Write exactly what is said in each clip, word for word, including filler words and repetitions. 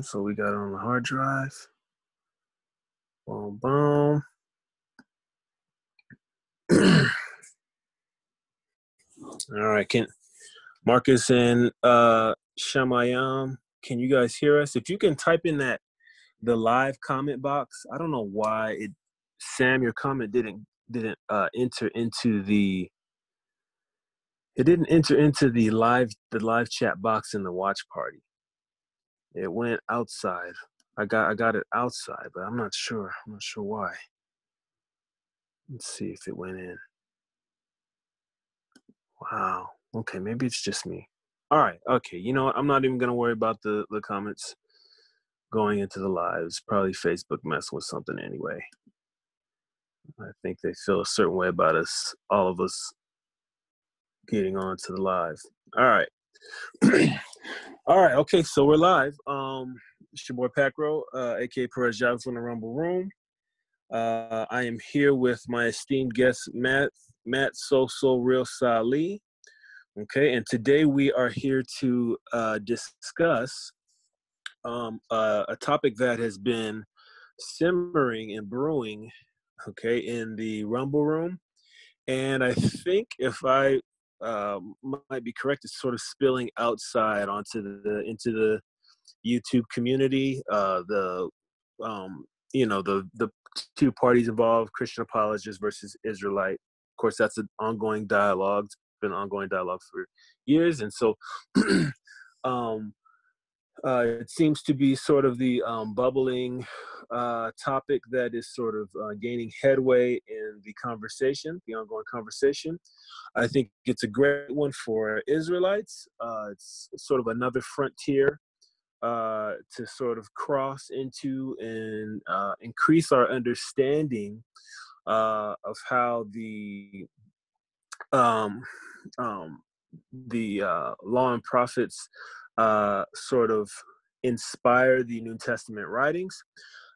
So we got it on the hard drive. Boom, boom. All right, can Marcus and uh, Shamayam, can you guys hear us? If you can type in that the live comment box. I don't know why it, Sam, your comment didn't didn't uh, enter into the. It didn't enter into the live the live chat box in the watch party. It went outside. I got I got it outside, but I'm not sure. I'm not sure why. Let's see if it went in. Wow. Okay, maybe it's just me. All right. Okay. You know what? I'm not even gonna worry about the the comments going into the lives. Probably Facebook messing with something anyway. I think they feel a certain way about us, all of us getting on to the live. All right. All right. Okay. So we're live. Um, it's your boy Pacro, uh, A K A Perez Javis from the Rumble Room. Uh, I am here with my esteemed guest, Matt, Matt SSOREAL Salih. Okay. And today we are here to uh, discuss um, uh, a topic that has been simmering and brewing, okay, in the Rumble Room. And I think if I Uh, might be correct, it's sort of spilling outside onto the into the YouTube community. Uh, the um, you know the the two parties involved, Christian apologists versus Israelite. Of course, that's an ongoing dialogue. It's been an ongoing dialogue for years, and so um, uh, it seems to be sort of the um, bubbling uh, topic that is sort of uh, gaining headway in the conversation, the ongoing conversation. I think it's a great one for Israelites. Uh, it's sort of another frontier uh, to sort of cross into and uh, increase our understanding uh, of how the um, um, the uh, law and prophets uh, sort of inspire the New Testament writings.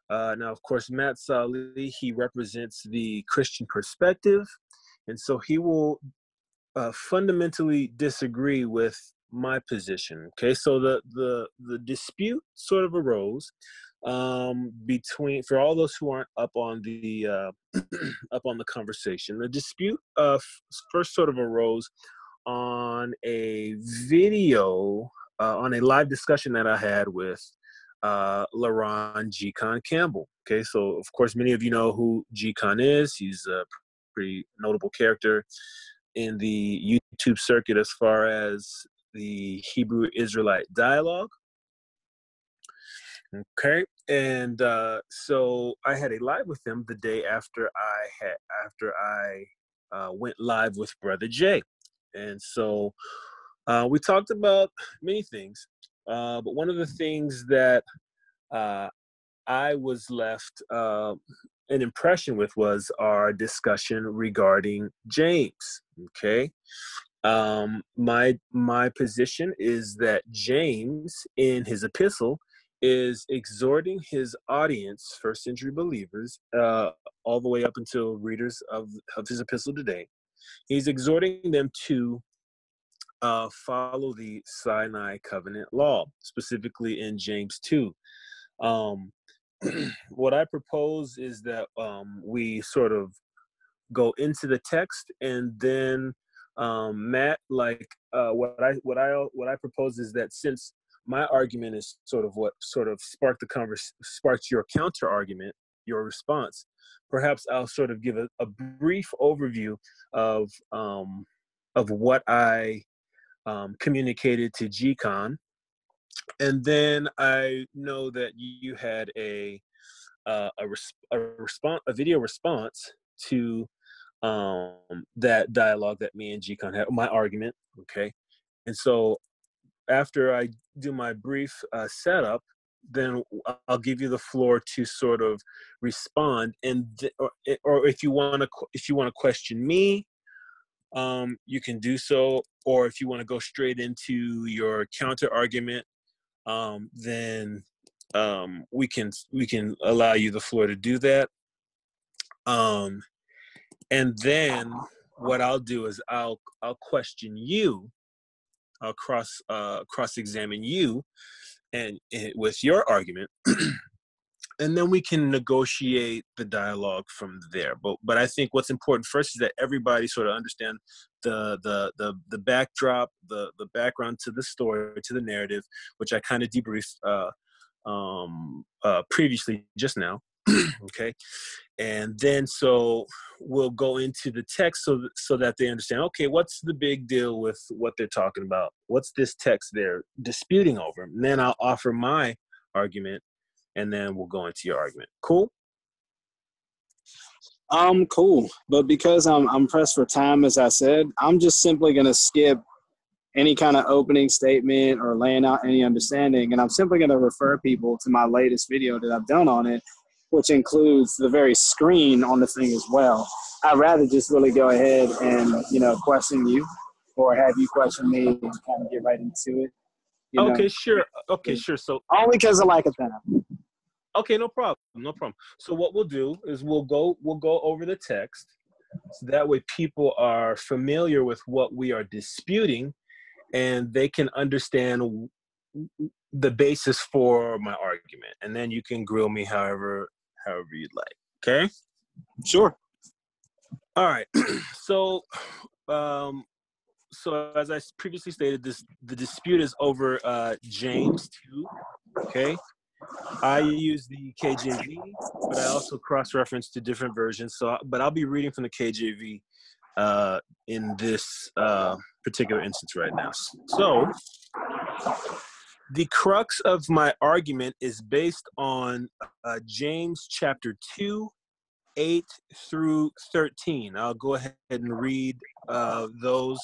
Uh, now, of course, Matt Salih, he represents the Christian perspective, and so he will Uh, fundamentally disagree with my position. Okay, so the the the dispute sort of arose um, between, for all those who aren't up on the uh, up on the conversation, the dispute uh, first sort of arose on a video uh, on a live discussion that I had with uh, Laron G-Kon Campbell. Okay, so of course many of you know who G-Kon is. He's a pretty notable character in the YouTube circuit as far as the Hebrew Israelite dialogue. Okay, and uh, so I had a live with him the day after I had after I uh, went live with Brother Jay, and so uh, we talked about many things. Uh, but one of the things that uh, I was left uh, an impression with was our discussion regarding James. Okay, um, my my position is that James, in his epistle, is exhorting his audience, first century believers, uh, all the way up until readers of of his epistle today. He's exhorting them to uh, follow the Sinai covenant law, specifically in James two. Um, what I propose is that um, we sort of go into the text, and then um, Matt, like uh, what I what I what I propose is that, since my argument is sort of what sort of sparked the converse, sparked your counter argument, your response, perhaps I'll sort of give a, a brief overview of um, of what I um, communicated to G-Kon, and then I know that you had a uh, a, res a response, a video response to um that dialogue that me and G-Kon had, my argument. Okay, and so after I do my brief uh setup, then I'll give you the floor to sort of respond, and or, or if you want to if you want to question me, um you can do so, or if you want to go straight into your counter argument, um then um we can we can allow you the floor to do that. um And then what I'll do is I'll I'll question you, I'll cross uh, cross examine you, and, and with your argument, and then we can negotiate the dialogue from there. But but I think what's important first is that everybody sort of understand the the the, the backdrop, the the background to the story, to the narrative, which I kind of debriefed uh, um, uh, previously just now. Okay, and then so we'll go into the text so th so that they understand. Okay, what's the big deal with what they're talking about? What's this text they're disputing over? And then I'll offer my argument, and then we'll go into your argument. Cool. Um, cool. But because I'm I'm pressed for time, as I said, I'm just simply gonna skip any kind of opening statement or laying out any understanding, and I'm simply gonna refer people to my latest video that I've done on it, which includes the very screen on the thing as well. I'd rather just really go ahead and, you know, question you or have you question me and kind of get right into it. You okay, know? Sure. Okay, yeah. Sure. So only because I like it then. Okay, no problem. No problem. So what we'll do is we'll go we'll go over the text so that way people are familiar with what we are disputing and they can understand the basis for my argument, and then you can grill me however however you'd like. Okay, sure. All right. So um so as I previously stated, this the dispute is over uh James two. Okay, I use the K J V, but I also cross-reference to different versions, so but I'll be reading from the K J V uh in this uh particular instance right now. So the crux of my argument is based on uh, James chapter two, eight through thirteen. I'll go ahead and read uh, those,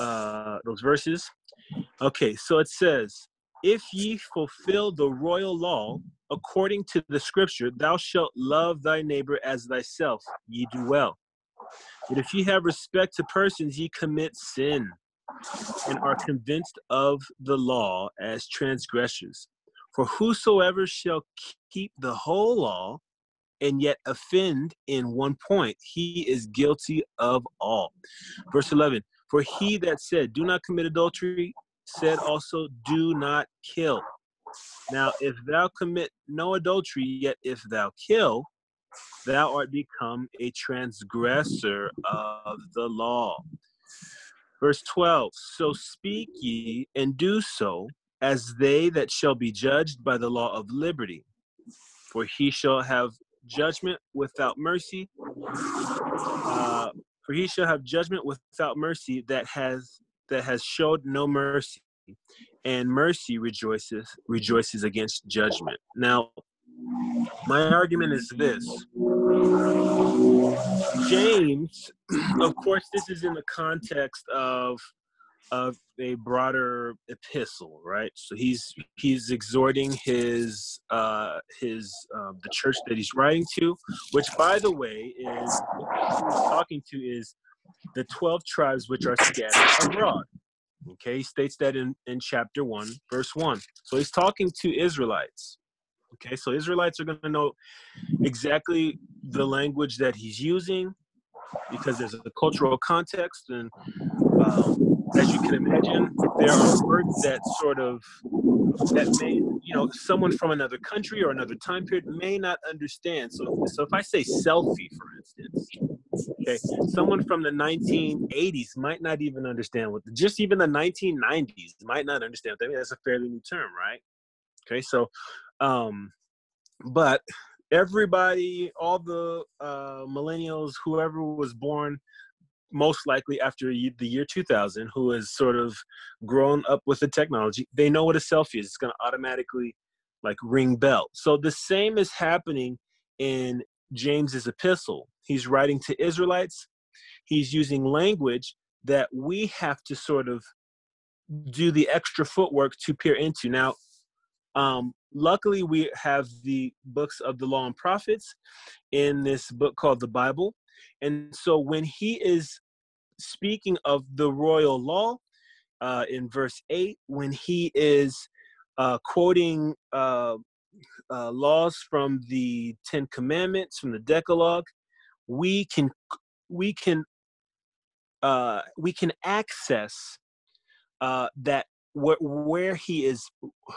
uh, those verses. Okay, so it says, "If ye fulfill the royal law, according to the scripture, thou shalt love thy neighbor as thyself, ye do well. But if ye have respect to persons, ye commit sin, and are convinced of the law as transgressors. For whosoever shall keep the whole law and yet offend in one point, he is guilty of all." Verse eleven, "For he that said, do not commit adultery, said also, do not kill. Now, if thou commit no adultery, yet if thou kill, thou art become a transgressor of the law." Verse twelve, "So speak ye, and do so, as they that shall be judged by the law of liberty. For he shall have judgment without mercy, uh, for he shall have judgment without mercy that has that has showed no mercy, and mercy rejoices rejoices against judgment." Now, my argument is this. James, of course, this is in the context of of a broader epistle, right? So he's he's exhorting his uh, his uh, the church that he's writing to, which, by the way, is who he's talking to is the twelve tribes which are scattered abroad. Okay, he states that in in chapter one, verse one. So he's talking to Israelites. Okay, so Israelites are going to know exactly the language that he's using because there's a cultural context. And um, as you can imagine, there are words that sort of, that may, you know, someone from another country or another time period may not understand. So, so if I say selfie, for instance, okay, someone from the nineteen eighties might not even understand what, just even the nineteen nineties might not understand. I mean, that's a fairly new term, right? Okay, so, um, but everybody, all the uh, millennials, whoever was born most likely after the year two thousand, who has sort of grown up with the technology, they know what a selfie is. It's going to automatically like ring bell. So the same is happening in James's epistle. He's writing to Israelites. He's using language that we have to sort of do the extra footwork to peer into. Now, Um, luckily, we have the books of the Law and Prophets in this book called the Bible. And so when he is speaking of the royal law uh, in verse eight, when he is uh, quoting uh, uh, laws from the Ten Commandments, from the Decalogue, we can, we can, uh, we can access uh, that where, where he is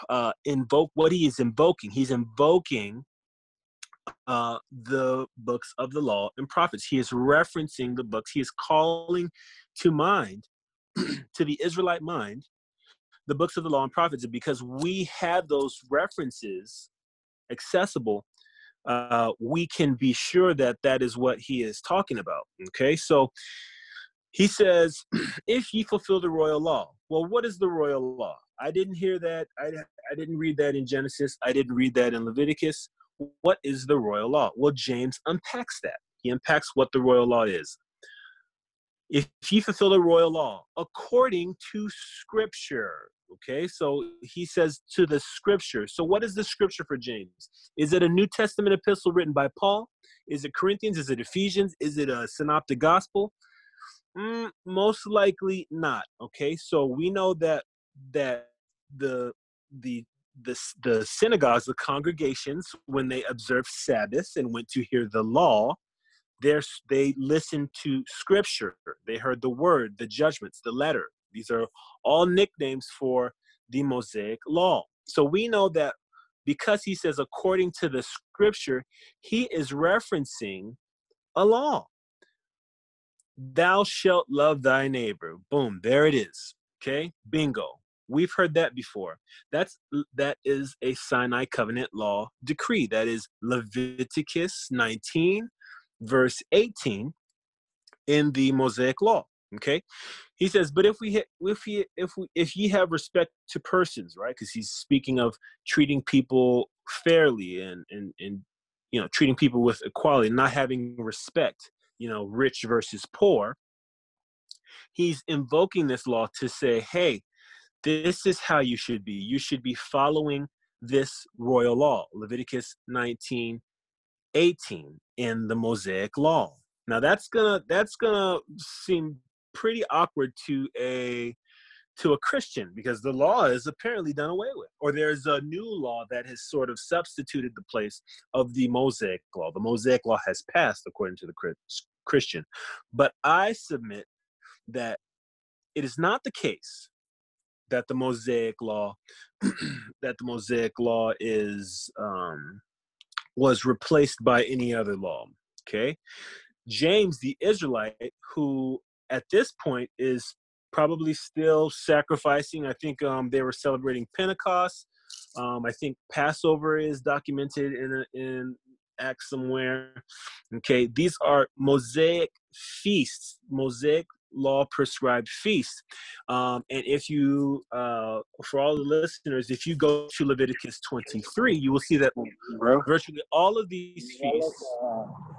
uh, invoke what he is invoking. He's invoking uh, the books of the law and prophets. He is referencing the books. He is calling to mind, to the Israelite mind, the books of the law and prophets, because we have those references accessible. Uh, we can be sure that that is what he is talking about. Okay, so he says, if ye fulfill the royal law. Well, what is the royal law? I didn't hear that. I, I didn't read that in Genesis. I didn't read that in Leviticus. What is the royal law? Well, James unpacks that. He unpacks what the royal law is. If ye fulfill the royal law according to Scripture. Okay, so he says to the Scripture. So what is the Scripture for James? Is it a New Testament epistle written by Paul? Is it Corinthians? Is it Ephesians? Is it a synoptic gospel? Mm, most likely not. Okay, so we know that that the the the the synagogues, the congregations, when they observed Sabbath and went to hear the law, they they listened to Scripture. They heard the word, the judgments, the letter. These are all nicknames for the Mosaic Law. So we know that because he says according to the Scripture, he is referencing a law. Thou shalt love thy neighbor. Boom, there it is. Okay, bingo. We've heard that before. That's, that is a Sinai covenant law decree. That is Leviticus nineteen, verse eighteen in the Mosaic Law. Okay, he says, but if we if we if we if ye have respect to persons, right? Because he's speaking of treating people fairly and and and you know, treating people with equality, not having respect, you know, rich versus poor. He's invoking this law to say, hey, this is how you should be. You should be following this royal law, Leviticus nineteen eighteen in the Mosaic Law. Now that's gonna that's gonna seem pretty awkward to a to a Christian, because the law is apparently done away with, or there's a new law that has sort of substituted the place of the Mosaic Law. The Mosaic Law has passed according to the Christian. But I submit that it is not the case that the Mosaic Law that the Mosaic Law is um, was replaced by any other law. Okay, James the Israelite, who at this point is probably still sacrificing. I think um, they were celebrating Pentecost. Um, I think Passover is documented in, a, in Acts somewhere. Okay, these are Mosaic feasts, Mosaic law prescribed feasts. Um, and if you, uh, for all the listeners, if you go to Leviticus twenty-three, you will see that bro, virtually all of these feasts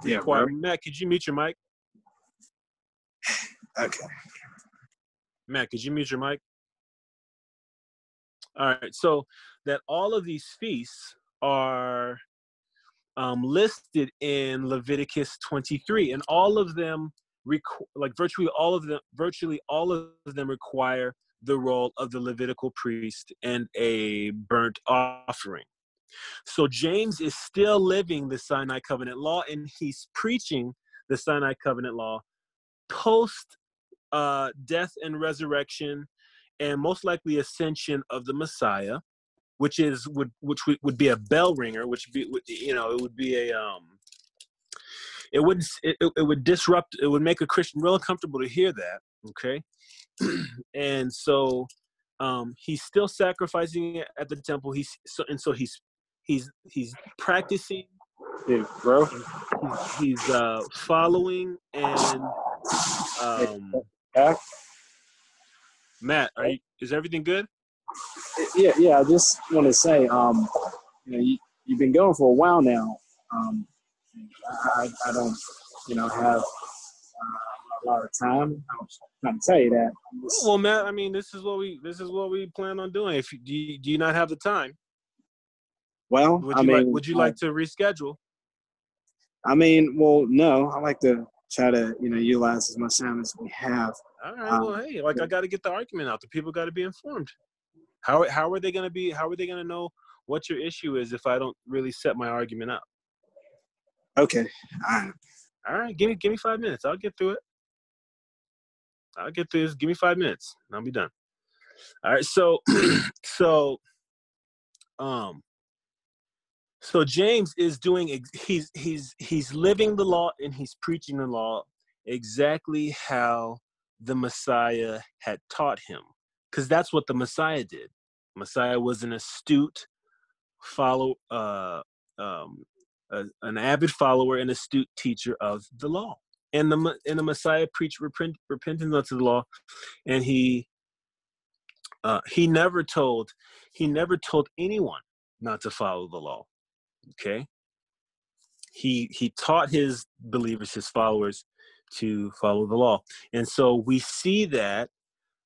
yeah, require. Bro. Matt, could you mute your mic? Okay. Matt, could you mute your mic? All right, so that all of these feasts are um, listed in Leviticus twenty-three, and all of them, like virtually all of them, virtually all of them require the role of the Levitical priest and a burnt offering. So James is still living the Sinai covenant law, and he's preaching the Sinai covenant law post Uh, death and resurrection, and most likely ascension of the Messiah, which is would which would, would be a bell ringer, which be would, you know it would be a um, it wouldn't it, it would disrupt it would make a Christian real uncomfortable to hear that. Okay, and so um, he's still sacrificing it at the temple. He's so and so he's he's he's practicing, dude, bro. He's, he's uh, following and um. Yeah. Matt, are you, is everything good? Yeah, yeah. I just want to say, um, you know, you, you've been going for a while now. Um, I, I don't, you know, have uh, a lot of time. I was trying to tell you that. Just, well, Matt, I mean, this is what we this is what we plan on doing. If you, do, you, do you not have the time? Well, would you I mean, like, would you like I, to reschedule? I mean, well, no. I like to try to, you know, utilize as much time as we have. All right. Um, well, hey, like I got to get the argument out. The people got to be informed. How how are they going to be? How are they going to know what your issue is if I don't really set my argument up? Okay. All right. All right. Give me give me five minutes. I'll get through it. I'll get through this. Give me five minutes, and I'll be done. All right. So, so, um, so James is doing, he's, he's, he's living the law and he's preaching the law exactly how the Messiah had taught him. Cause that's what the Messiah did. Messiah was an astute follow, uh, um, a, an avid follower and astute teacher of the law. And the, and the Messiah preached repent, repentance unto the law. And he, uh, he never told, he never told anyone not to follow the law. Okay. He, he taught his believers, his followers to follow the law. And so we see that,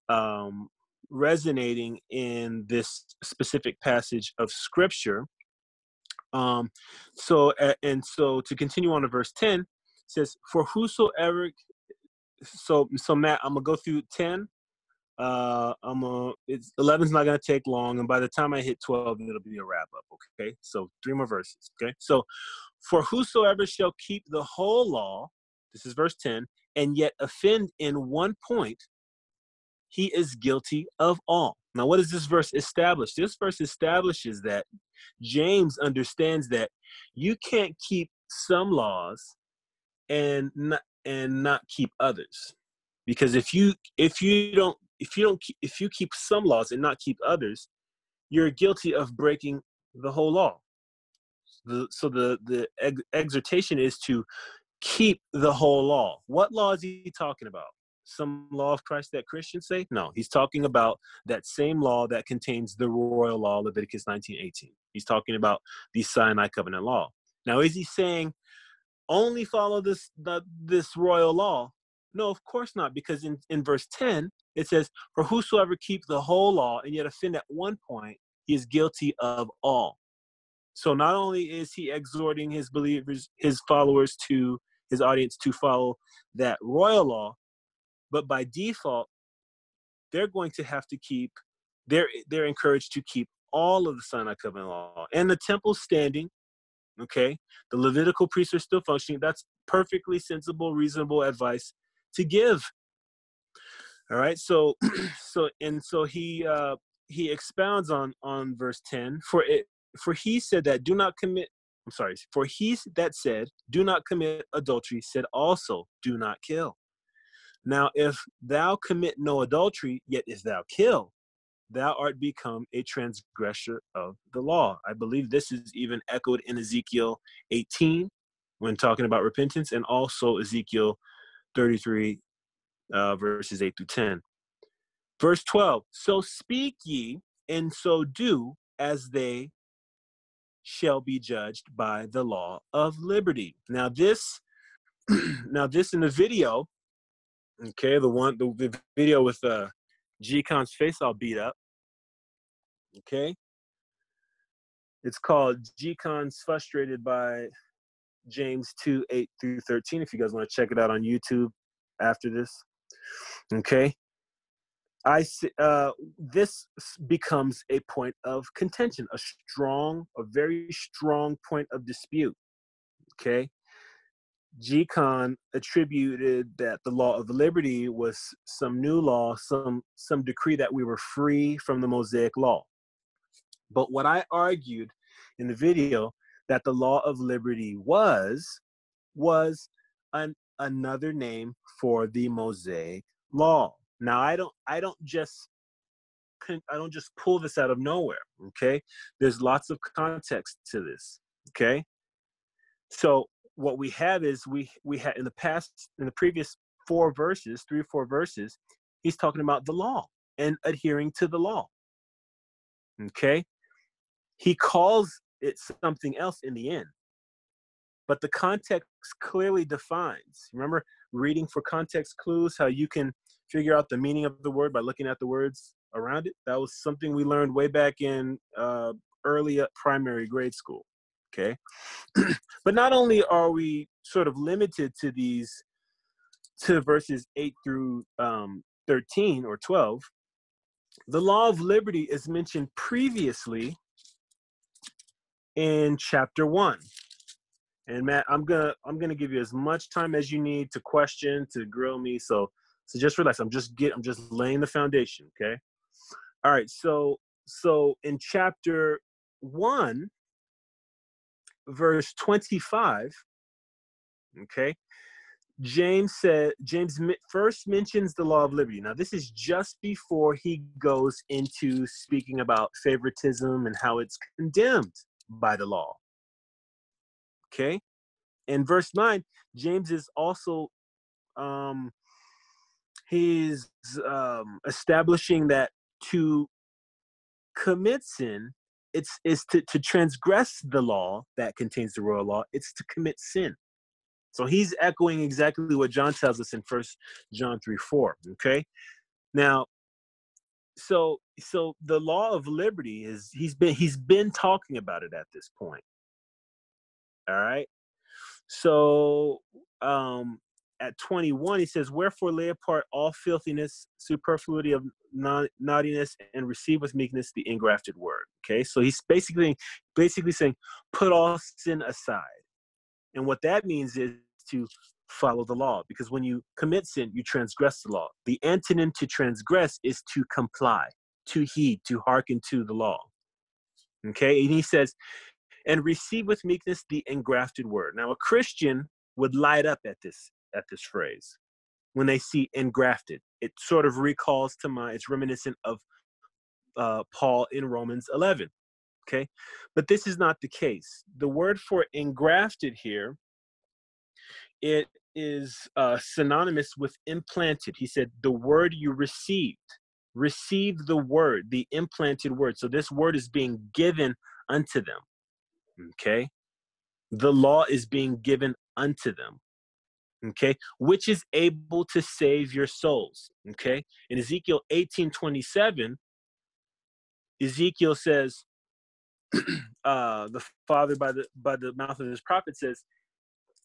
um, resonating in this specific passage of scripture. Um, so, and so to continue on to verse ten, it says, for whosoever, so, so Matt, I'm gonna go through ten. Uh, I'm gonna, it's eleven's not gonna take long. And by the time I hit twelve, it'll be a wrap up. Okay. So three more verses. Okay. So for whosoever shall keep the whole law, this is verse ten, and yet offend in one point, he is guilty of all. Now, what does this verse establish? This verse establishes that James understands that you can't keep some laws and not, and not keep others. Because if you, if you don't, if you don't, keep, if you keep some laws and not keep others, you're guilty of breaking the whole law. The, so the, the ex exhortation is to keep the whole law. What law is he talking about? Some law of Christ that Christians say? No, he's talking about that same law that contains the royal law, Leviticus nineteen eighteen. He's talking about the Sinai covenant law. Now, is he saying only follow this, the, this royal law? No, of course not, because in, in verse ten, it says, for whosoever keep the whole law and yet offend at one point, he is guilty of all. So not only is he exhorting his believers, his followers to, his audience to follow that royal law, but by default, they're going to have to keep, they're, they're encouraged to keep all of the Sinai covenant law. And the temple's standing, okay? The Levitical priests are still functioning. That's perfectly sensible, reasonable advice to give. All right, so, so and so he, uh, he expounds on, on verse ten. For, it, for he said that do not commit, I'm sorry, for he that said, do not commit adultery, said also, do not kill. Now, if thou commit no adultery, yet if thou kill, thou art become a transgressor of the law. I believe this is even echoed in Ezekiel eighteen when talking about repentance, and also Ezekiel thirty-three, uh, verses eight through ten. Verse twelve, so speak ye, and so do, as they shall be judged by the law of liberty. Now this, now this in the video, okay, the one, the, the video with uh, G-Kon's face all beat up. Okay, it's called G-Kon's Frustrated by James two eight through thirteen. If you guys want to check it out on YouTube after this, okay, I see, uh, this becomes a point of contention, a strong, a very strong point of dispute. Okay. G-Kon attributed that the law of liberty was some new law, some, some decree that we were free from the Mosaic law. But what I argued in the video that the law of liberty was, was an, another name for the Mosaic law. Now, I don't, I don't just, I don't just pull this out of nowhere. Okay. There's lots of context to this. Okay. So, what we have is we, we had in the past, in the previous four verses, three or four verses, he's talking about the law and adhering to the law. Okay. He calls it something else in the end, but the context clearly defines, remember reading for context clues, how you can figure out the meaning of the word by looking at the words around it. That was something we learned way back in uh, early primary grade school. Okay. But not only are we sort of limited to these, to verses eight through um, thirteen or twelve, the law of liberty is mentioned previously in chapter one. And Matt, I'm gonna, I'm gonna give you as much time as you need to question, to grill me. So, so just relax. I'm just get, I'm just laying the foundation. Okay. All right. So, so in chapter one, verse twenty-five, okay, James said, James first mentions the law of liberty. Now, this is just before he goes into speaking about favoritism and how it's condemned by the law. Okay. In verse nine, James is also, um, he's um, establishing that to commit sin, it's, it's to, to transgress the law that contains the royal law, it's to commit sin. So he's echoing exactly what John tells us in First John three four, okay? Now, so so the law of liberty is, he's been, he's been talking about it at this point, all right? So um, at twenty-one, he says, wherefore lay apart all filthiness, superfluity of non naughtiness, and receive with meekness the engrafted word, okay? So he's basically, basically saying, put all sin aside. And what that means is to follow the law, because when you commit sin, you transgress the law. The antonym to transgress is to comply, to heed, to hearken to the law. Okay, and he says, and receive with meekness the engrafted word. Now, a Christian would light up at this, at this phrase. When they see engrafted, it sort of recalls to mind, it's reminiscent of uh, Paul in Romans eleven. Okay, but this is not the case. The word for engrafted here, it is uh, synonymous with implanted. He said, the word you received, receive the word, the implanted word. So this word is being given unto them, okay? The law is being given unto them, okay? Which is able to save your souls, okay? In Ezekiel eighteen twenty-seven, Ezekiel says, Uh, the Father by the by the mouth of his prophet says,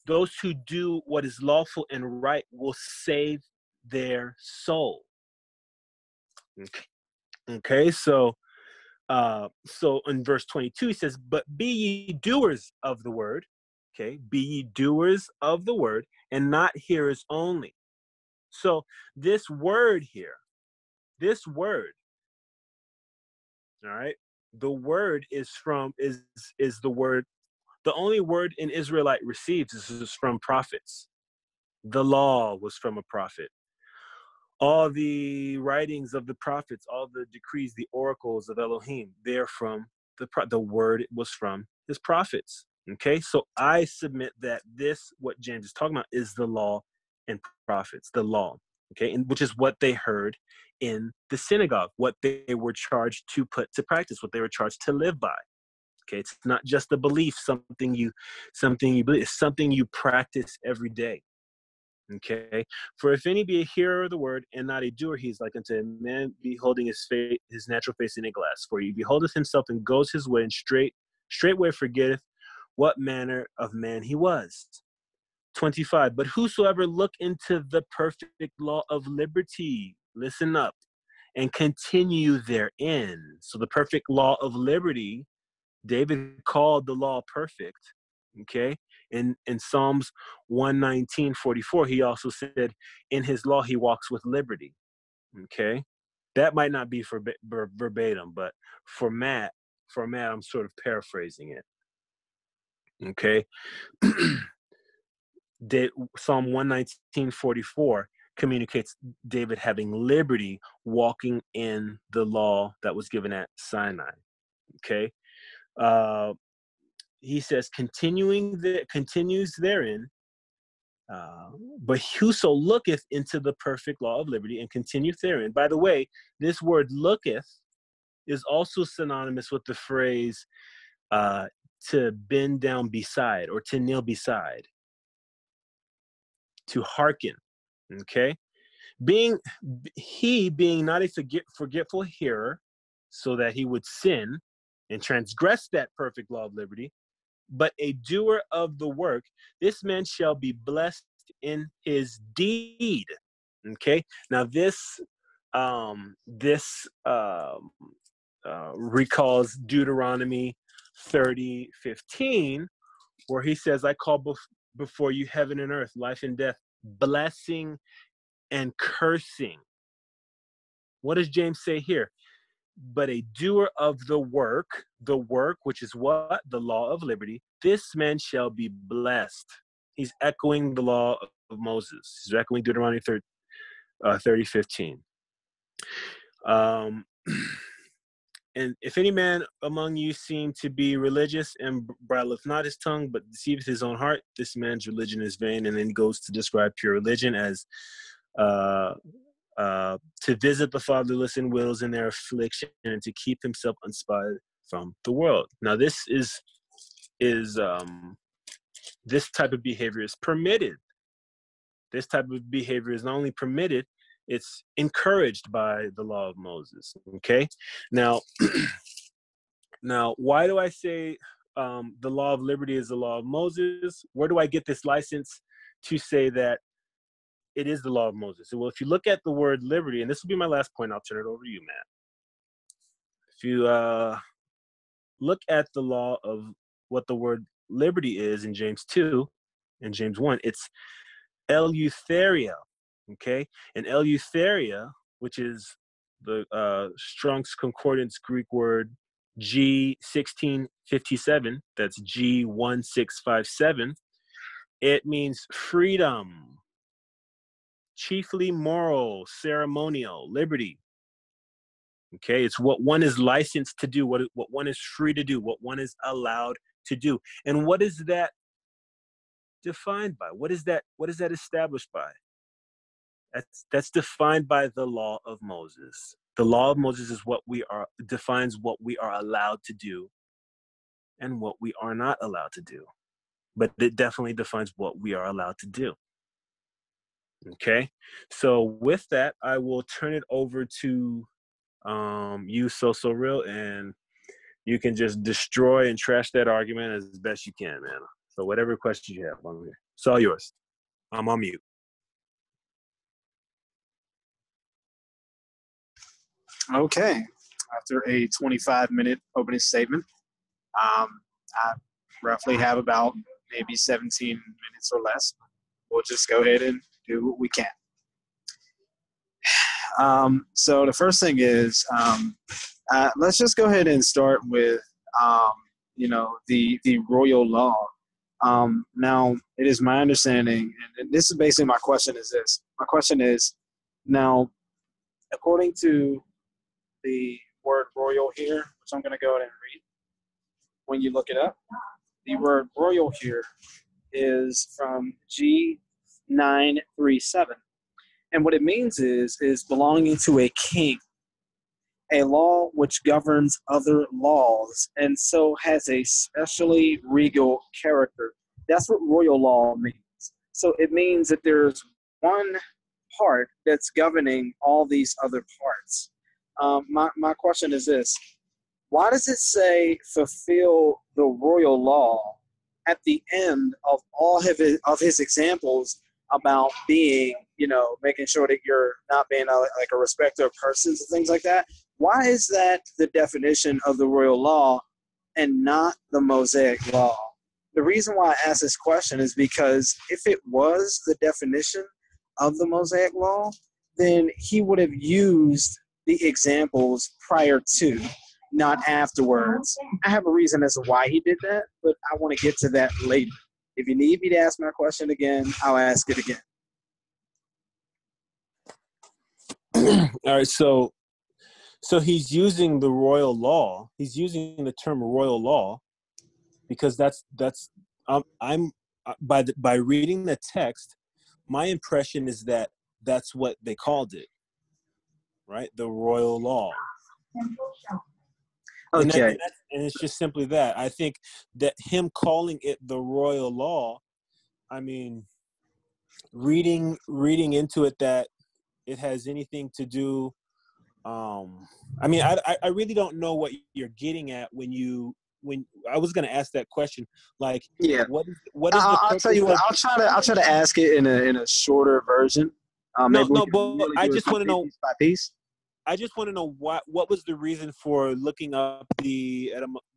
those who do what is lawful and right will save their soul. Okay, okay so uh, so in verse twenty-two he says, but be ye doers of the word, okay, be ye doers of the word and not hearers only. So this word here, this word, all right, the word is from, is, is the word, the only word an Israelite receives is, is from prophets. The law was from a prophet. All the writings of the prophets, all the decrees, the oracles of Elohim, they're from the, the word was from his prophets. Okay, so I submit that this, what James is talking about, is the law and prophets, the law. Okay, and which is what they heard in the synagogue, what they were charged to put to practice, what they were charged to live by. Okay, it's not just a belief, something you, something you believe, it's something you practice every day. Okay, for if any be a hearer of the word and not a doer, he is like unto a man beholding his face, his natural face in a glass. For he beholdeth himself and goes his way, and straight straightway forgetteth what manner of man he was. twenty-five, but whosoever look into the perfect law of liberty, listen up, and continue therein. So the perfect law of liberty, David called the law perfect, okay? In, in Psalms one nineteen, forty-four, he also said, in his law he walks with liberty, okay? That might not be for, for verbatim, but for Matt, for Matt, I'm sort of paraphrasing it, okay? Psalm one nineteen, forty-four communicates David having liberty, walking in the law that was given at Sinai. Okay, uh, he says, continuing the continues therein. Uh, but whoso looketh into the perfect law of liberty and continueth therein. By the way, this word "looketh" is also synonymous with the phrase uh, to bend down beside or to kneel beside. To hearken, okay? Being, he being not a forget, forgetful hearer, so that he would sin and transgress that perfect law of liberty, but a doer of the work, this man shall be blessed in his deed, okay? Now this, um, this um, uh, recalls Deuteronomy thirty fifteen, where he says, I call before, before you heaven and earth, life and death, blessing and cursing. What does James say here? but a doer of the work, the work, which is what? The law of liberty. This man shall be blessed. He's echoing the law of Moses. He's echoing Deuteronomy thirty, fifteen. Um, and if any man among you seem to be religious and bridleth not his tongue, but deceiveth his own heart, this man's religion is vain. And then goes to describe pure religion as uh, uh, to visit the fatherless and widows in their affliction and to keep himself unspotted from the world. Now this is, is um, this type of behavior is permitted. This type of behavior is not only permitted, it's encouraged by the law of Moses. Okay. Now, now, why do I say um, the law of liberty is the law of Moses? Where do I get this license to say that it is the law of Moses? Well, if you look at the word liberty, and this will be my last point, I'll turn it over to you, Matt. If you uh, look at the law of what the word liberty is in James two and James one, it's eleutheria. Okay, and eleutheria, which is the uh, Strong's Concordance Greek word G sixteen fifty-seven, that's G one six five seven, it means freedom, chiefly moral, ceremonial, liberty. Okay, it's what one is licensed to do, what, what one is free to do, what one is allowed to do. And what is that defined by? What is that, what is that established by? That's, that's defined by the law of Moses. The law of Moses is what we are, defines what we are allowed to do and what we are not allowed to do. But it definitely defines what we are allowed to do. Okay. So with that, I will turn it over to um, you, SSOREAL, and you can just destroy and trash that argument as best you can, man. So whatever questions you have, I'm here. It's all yours. I'm on mute. Okay, after a twenty-five minute opening statement, um, I roughly have about maybe seventeen minutes or less. We'll just go ahead and do what we can. Um, so the first thing is, um, uh, let's just go ahead and start with, um, you know, the, the royal law. Um, now, it is my understanding, and this is basically my question is this. My question is, now, according to the word royal here, which I'm going to go ahead and read when you look it up. The word royal here is from G nine thirty-seven. And what it means is, is belonging to a king, a law which governs other laws, and so has a specially regal character. That's what royal law means. So it means that there's one part that's governing all these other parts. Um, my, my question is this, why does it say fulfill the royal law at the end of all of his, of his examples about being, you know, making sure that you're not being a, like a respecter of persons and things like that? Why is that the definition of the royal law and not the Mosaic law? The reason why I ask this question is because if it was the definition of the Mosaic law, then he would have used the examples prior to, not afterwards. I have a reason as to why he did that, but I want to get to that later. If you need me to ask my question again, I'll ask it again. All right, so so he's using the royal law. He's using the term royal law because that's that's um, I'm uh, by the, by reading the text, my impression is that that's what they called it. Right, the royal law. Okay, and, that, and it's just simply that. I think that him calling it the royal law, I mean, reading reading into it that it has anything to do. Um, I mean, I I really don't know what you're getting at when you when I was going to ask that question. Like, yeah, what is, what is I'll, the I'll tell you what. I'll try to I'll try to ask it in a in a shorter version. Um, no, no, but really I just want to know. Piece by piece. I just want to know what what was the reason for looking up the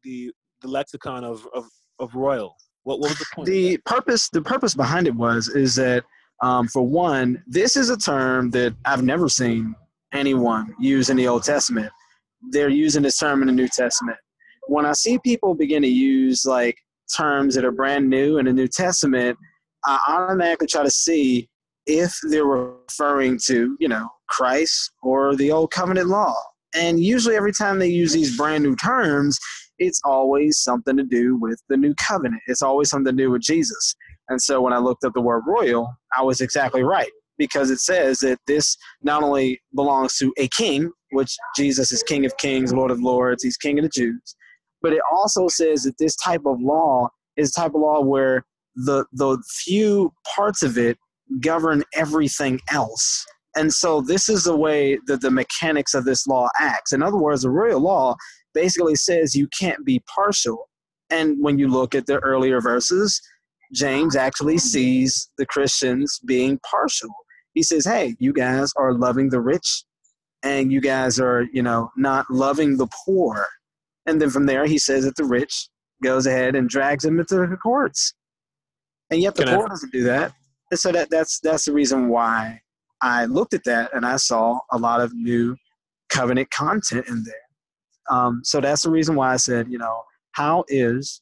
the the lexicon of of, of royal? What, what was the point? The purpose the purpose behind it was is that um, for one, this is a term that I've never seen anyone use in the Old Testament. they're using this term in the New Testament. When I see people begin to use like terms that are brand new in the New Testament, I automatically try to see if they're referring to, you know, Christ or the old covenant law. And usually every time they use these brand new terms, it's always something to do with the new covenant. It's always something to do with Jesus. And so when I looked up the word royal, I was exactly right, because it says that this not only belongs to a king, which Jesus is King of Kings, Lord of Lords, he's King of the Jews, but it also says that this type of law is a type of law where the, the few parts of it govern everything else. And so this is the way that the mechanics of this law acts. In other words, the royal law basically says you can't be partial. And when you look at the earlier verses, James actually sees the Christians being partial. He says, hey, you guys are loving the rich and you guys are, you know, not loving the poor. And then from there, he says that the rich goes ahead and drags them into the courts. And yet the Can poor I- doesn't do that. And so that, that's, that's the reason why I looked at that and I saw a lot of new covenant content in there. Um, so that's the reason why I said, you know, how is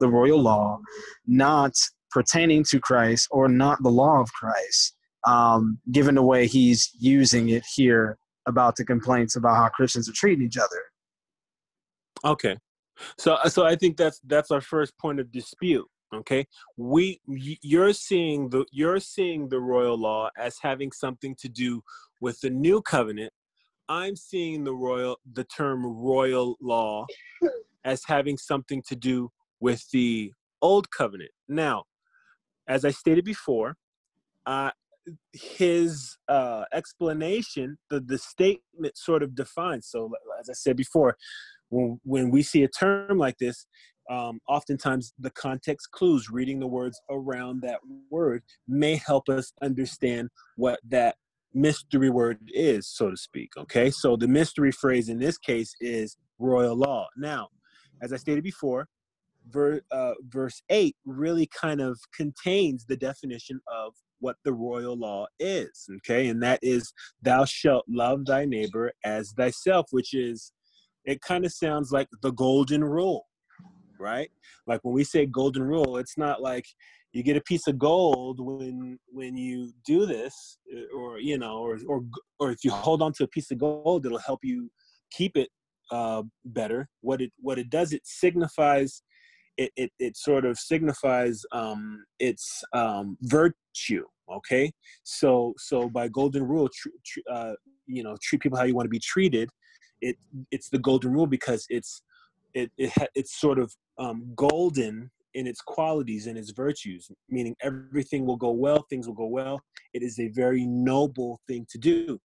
the royal law not pertaining to Christ or not the law of Christ, um, given the way he's using it here about the complaints about how Christians are treating each other? Okay. So, so I think that's, that's our first point of dispute. Okay. We, you're seeing the, you're seeing the royal law as having something to do with the new covenant. I'm seeing the royal, the term royal law as having something to do with the old covenant. Now, as I stated before, uh, his uh, explanation, the, the statement sort of defines. So as I said before, when, when we see a term like this, um, oftentimes the context clues, reading the words around that word, may help us understand what that mystery word is, so to speak. Okay, so the mystery phrase in this case is royal law. Now, as I stated before, Ver, uh, verse eight really kind of contains the definition of what the royal law is, okay? And that is, thou shalt love thy neighbor as thyself, which is, it kind of sounds like the golden rule, right? Like when we say golden rule, it's not like you get a piece of gold when when you do this, or, you know, or or, or if you hold on to a piece of gold, it'll help you keep it uh, better. What it, what it does, it signifies... It, it, it sort of signifies um, its um, virtue, okay? So so by golden rule, tr- tr- uh, you know, treat people how you want to be treated. It it's the golden rule because it's it, it ha- it's sort of um, golden in its qualities and its virtues, meaning everything will go well, things will go well. It is a very noble thing to do.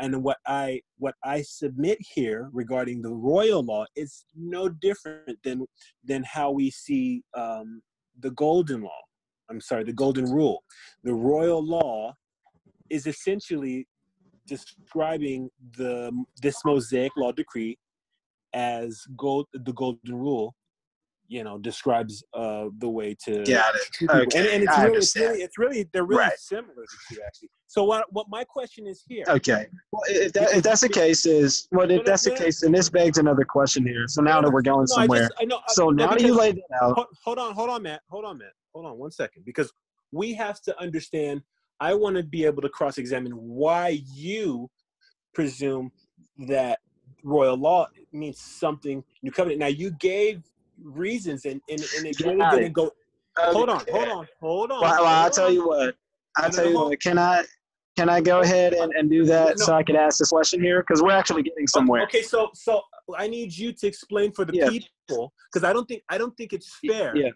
And what I what I submit here regarding the royal law is no different than than how we see um, the golden law. I'm sorry, the golden rule. The royal law is essentially describing the this Mosaic law decree as gold, the golden rule. You know, describes uh, the way to. Got it. Okay. And, and it's, really, it's really, it's really, they're really right. Similar to you, actually. So what, what my question is here. Okay. Well, if, that, if that's the case is, well, if that's the case, then this begs another question here. So now that we're going somewhere. No, I just, I know, so no, now that you laid it out. Hold on, hold on, Matt. Hold on, Matt. Hold on one second. Because we have to understand, I want to be able to cross-examine why you presume that royal law means something new covenant. Now, you gave reasons and and, and it's really going to go. Hold on, hold on, hold on. Well, well I'll tell you what. I'll tell you what. Can I can I go ahead and, and do that no. so I can ask this question here? Because we're actually getting somewhere. Okay, so so I need you to explain for the yeah. people, because I don't think I don't think it's fair. Yeah.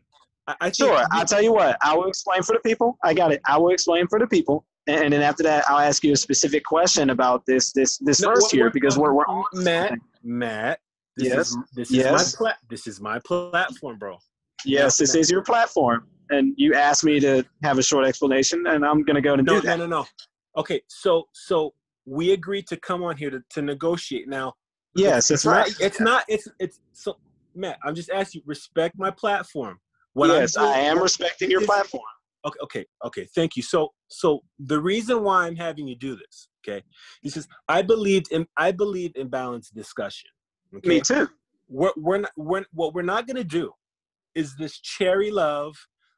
I, I sure. People, I'll tell you what. I will explain for the people. I got it. I will explain for the people. And, and then after that, I'll ask you a specific question about this this this no, verse here, because we're we're on Matt Matt. This yes. Is, this, yes. Is my pla- this is my platform, bro. Yes, this is your platform. And you asked me to have a short explanation, and I'm going to go to no, do that. No, no, no. Okay, so so we agreed to come on here to, to negotiate. Now, yes, it's not, right. It's yeah. not, it's, it's, so, Matt, I'm just asking you, respect my platform. What yes, doing, I am respecting your platform. Okay, okay, okay, thank you. So, so the reason why I'm having you do this Okay. He says, I believed in, I believe in balanced discussion. Okay? Me too. We're, we're not, we're, what we're not going to do is this cherry love,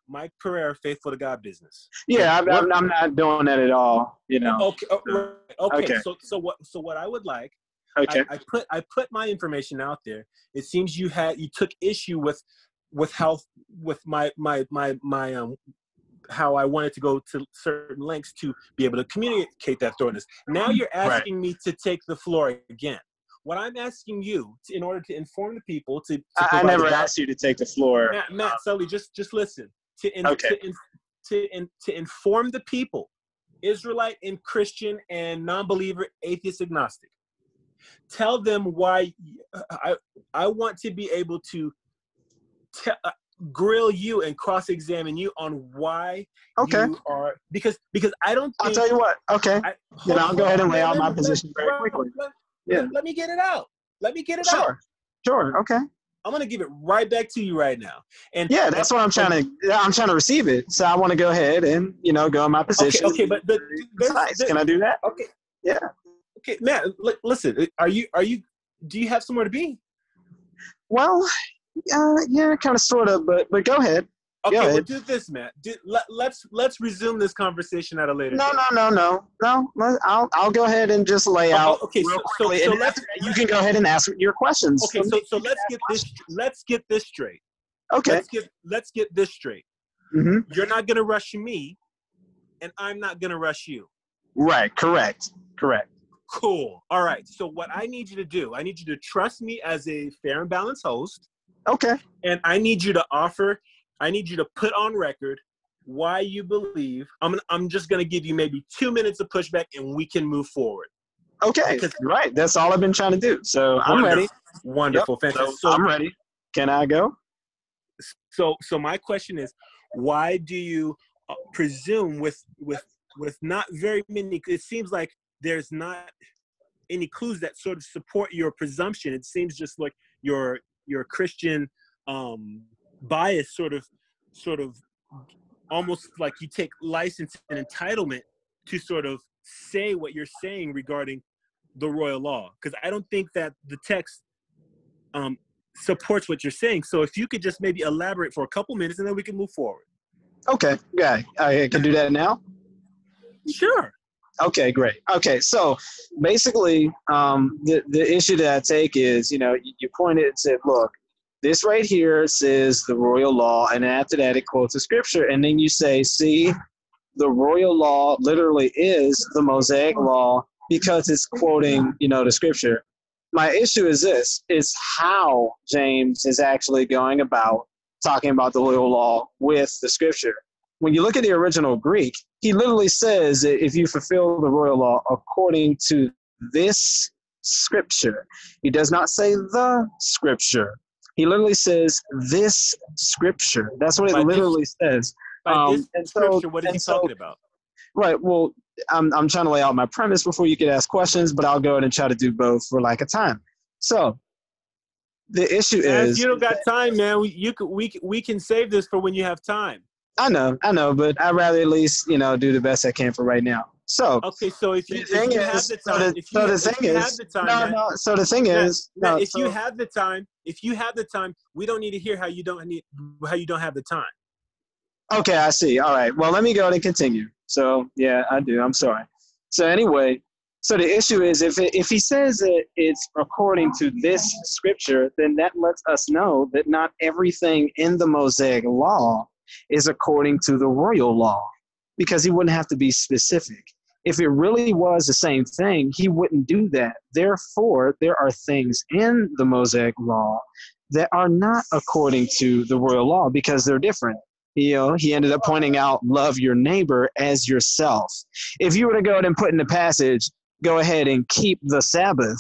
Mike Pereira, faithful to God business. Yeah, I'm, I'm, I'm not doing that at all. You know. Okay. Okay. okay. So, so what? So what I would like. Okay. I, I put I put my information out there. It seems you had you took issue with with how with my my my my um how I wanted to go to certain lengths to be able to communicate that thoroughness. Now you're asking right. me to take the floor again. What I'm asking you to, in order to inform the people to. to I, I never asked you to take the floor, Matt, Matt Sully. Just just listen. To, in, okay. to, in, to, in, to inform the people, Israelite and Christian and non-believer, atheist, agnostic. Tell them why I, I want to be able to te uh, grill you and cross-examine you on why okay. you are, because because I don't think- I'll tell you what, okay. I, then I'll on, go ahead and lay out my position very quickly. Let, yeah. let, let me get it out. Let me get it sure. out. Sure, sure, okay. I'm gonna give it right back to you right now, and yeah, that's what I'm trying to. I'm trying to receive it, so I want to go ahead and you know go in my position. Okay, okay, but the, the, nice. the, can I do that? Okay, yeah. Okay, Matt, listen. Are you? Are you? Do you have somewhere to be? Well, uh, yeah, kind of, sort of, but but go ahead. Okay, go ahead. Well, do this, Matt. Do, let, let's let's resume this conversation at a later. No, date. no, no, no, no. I'll I'll go ahead and just lay oh, out. Okay, real so, quickly, so, so and let's, you can go ahead and ask your questions. Okay, so so, so let's get this let's get this straight. Okay, let's get let's get this straight. Mm-hmm. You're not gonna rush me, and I'm not gonna rush you. Right. Correct. Correct. Cool. All right. So what I need you to do, I need you to trust me as a fair and balanced host. Okay. And I need you to offer. I need you to put on record why you believe. I'm gonna, I'm just going to give you maybe two minutes of pushback, and we can move forward. Okay, because, right. That's all I've been trying to do. So I'm wonderful, ready. Wonderful, yep. Fantastic. So, so I'm ready. Can I go? So, so my question is, why do you presume with with with not very many? It seems like there's not any clues that sort of support your presumption. It seems just like your your Christian. Um, bias sort of sort of almost like you take license and entitlement to sort of say what you're saying regarding the royal law, because I don't think that the text um supports what you're saying. So if you could just maybe elaborate for a couple minutes and then we can move forward. Okay, yeah, I can do that now. Sure. Okay, great. Okay, so basically um the the issue that I take is, you know, you pointed and said, look, this right here says the royal law, and after that it quotes a scripture, and then you say, see, the royal law literally is the Mosaic law because it's quoting, you know, the scripture. My issue is this, is how James is actually going about talking about the royal law with the scripture. When you look at the original Greek, he literally says that if you fulfill the royal law according to this scripture, he does not say the scripture. He literally says this scripture. That's what by it literally this, says. By um, this and so, scripture, what is he so, talking about? Right. Well, I'm, I'm trying to lay out my premise before you could ask questions, but I'll go ahead and try to do both for lack of time. So the issue As is. You don't got time, man. We, you could, we, we can save this for when you have time. I know. I know. But I'd rather at least, you know, do the best I can for right now. So okay, so if you, if you is, have the time, if you, so the if thing you is, have the time, no, man, no. So the thing man, is, man, no, if so, you have the time, if you have the time, we don't need to hear how you don't need how you don't have the time. Okay, I see. All right. Well, let me go ahead and continue. So yeah, I do. I'm sorry. So anyway, so the issue is, if it, if he says that it's according to this scripture, then that lets us know that not everything in the Mosaic law is according to the royal law, because he wouldn't have to be specific. If it really was the same thing, he wouldn't do that. Therefore, there are things in the Mosaic law that are not according to the royal law because they're different. You know, he ended up pointing out, love your neighbor as yourself. If you were to go ahead and put in the passage, go ahead and keep the Sabbath,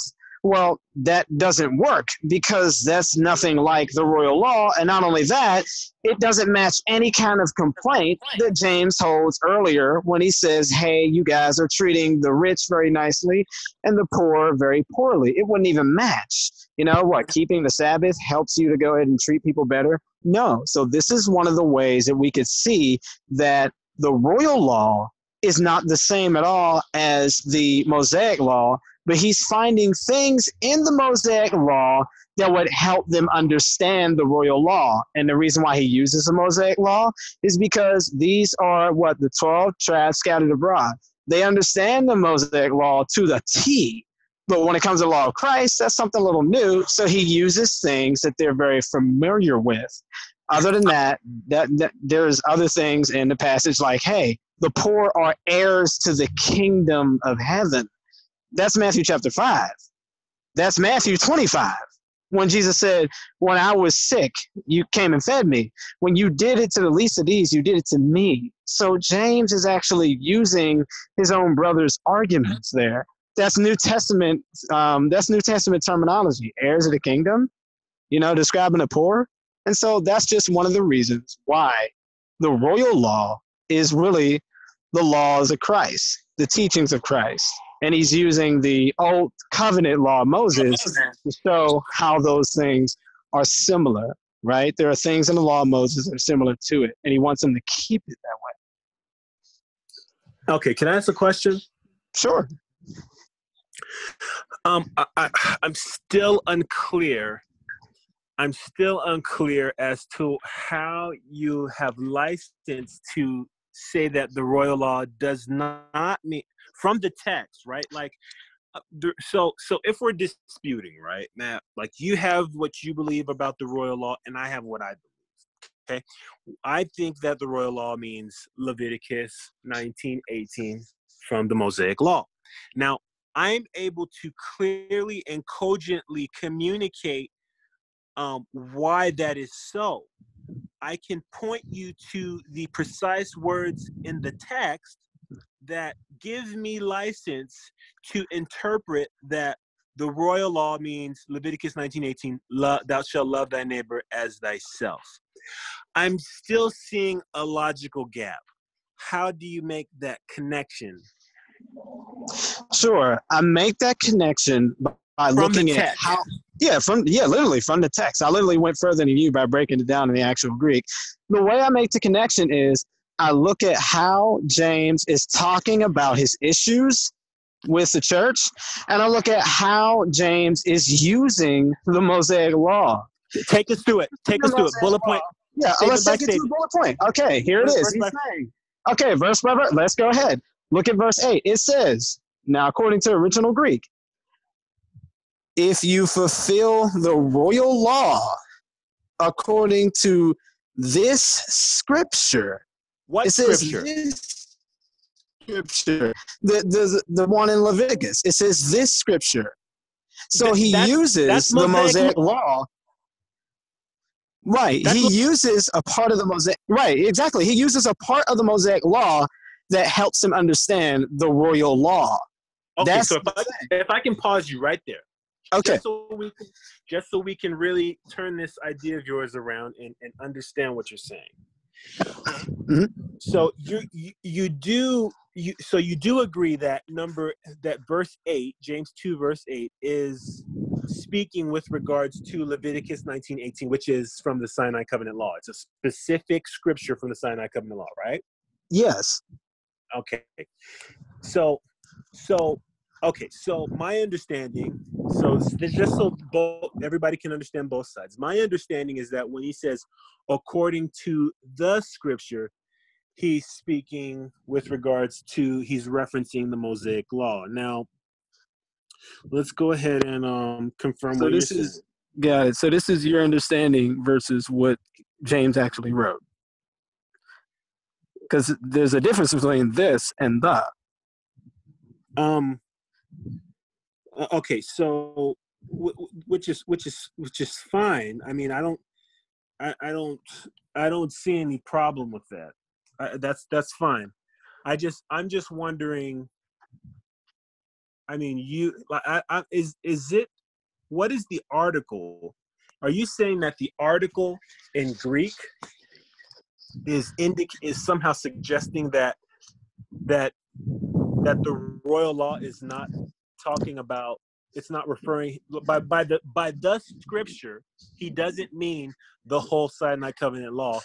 well, that doesn't work because that's nothing like the royal law. And not only that, it doesn't match any kind of complaint that James holds earlier when he says, hey, you guys are treating the rich very nicely and the poor very poorly. It wouldn't even match. You know what? Keeping the Sabbath helps you to go ahead and treat people better? No. So this is one of the ways that we could see that the royal law is not the same at all as the Mosaic Law, but he's finding things in the Mosaic Law that would help them understand the royal law. And the reason why he uses the Mosaic Law is because these are what the twelve tribes scattered abroad. They understand the Mosaic Law to the T, but when it comes to the law of Christ, that's something a little new. So he uses things that they're very familiar with. Other than that, that, that there's other things in the passage like, hey, the poor are heirs to the kingdom of heaven. That's Matthew chapter five. That's Matthew twenty-five. When Jesus said, when I was sick, you came and fed me. When you did it to the least of these, you did it to me. So James is actually using his own brother's arguments there. That's New Testament. Um, that's New Testament terminology, heirs of the kingdom, you know, describing the poor. And so that's just one of the reasons why the royal law is really the laws of Christ, the teachings of Christ. And he's using the old covenant law of Moses to show how those things are similar, right? There are things in the law of Moses that are similar to it, and he wants them to keep it that way. Okay, can I ask a question? Sure. Um, I, I, I'm still unclear. I'm still unclear as to how you have license to say that the royal law does not mean from the text, right? Like, so, so if we're disputing, right, Matt, like you have what you believe about the royal law and I have what I believe, okay? I think that the royal law means Leviticus nineteen eighteen from the Mosaic Law. Now, I'm able to clearly and cogently communicate Um, why that is so. I can point you to the precise words in the text that give me license to interpret that the royal law means Leviticus nineteen eighteen, thou shalt love thy neighbor as thyself. I'm still seeing a logical gap. How do you make that connection? Sure, I make that connection by From looking at how Yeah, from yeah, literally from the text. I literally went further than you by breaking it down in the actual Greek. The way I make the connection is I look at how James is talking about his issues with the church, and I look at how James is using the Mosaic Law. Take us through it. Take us through it. Bullet point. Yeah, let's take it to bullet point. Okay, here it is. He's saying, okay, verse by verse. Let's go ahead. Look at verse eight. It says, now according to original Greek, if you fulfill the royal law according to this scripture, what it says scripture? This scripture, the, the the one in Leviticus, it says this scripture. So that, he that's, uses that's the Mosaic, Mosaic law. Right, that's he uses a part of the Mosaic. Right, exactly. He uses a part of the Mosaic law that helps him understand the royal law. Okay, that's so if I, if I can pause you right there. Okay. Just so, we can, just so we can really turn this idea of yours around and, and understand what you're saying. Mm-hmm. So you, you you do you so you do agree that number that verse eight, James two verse eight, is speaking with regards to Leviticus nineteen eighteen, which is from the Sinai covenant law. It's a specific scripture from the Sinai covenant law, right? Yes. Okay. So so. Okay, so my understanding, so just so both, everybody can understand both sides. My understanding is that when he says, according to the scripture, he's speaking with regards to, he's referencing the Mosaic Law. Now, let's go ahead and um, confirm so what this is. Got it. So this is your understanding versus what James actually wrote. Because there's a difference between this and the. Um. Okay, so which is which is which is fine. I mean, I don't, I, I don't, I don't see any problem with that. I, that's that's fine. I just, I'm just wondering. I mean, you, I, I, is is it? What is the article? Are you saying that the article in Greek is indic is somehow suggesting that that that the royal law is not talking about, it's not referring by by the by the scripture, he doesn't mean the whole Sinai covenant law,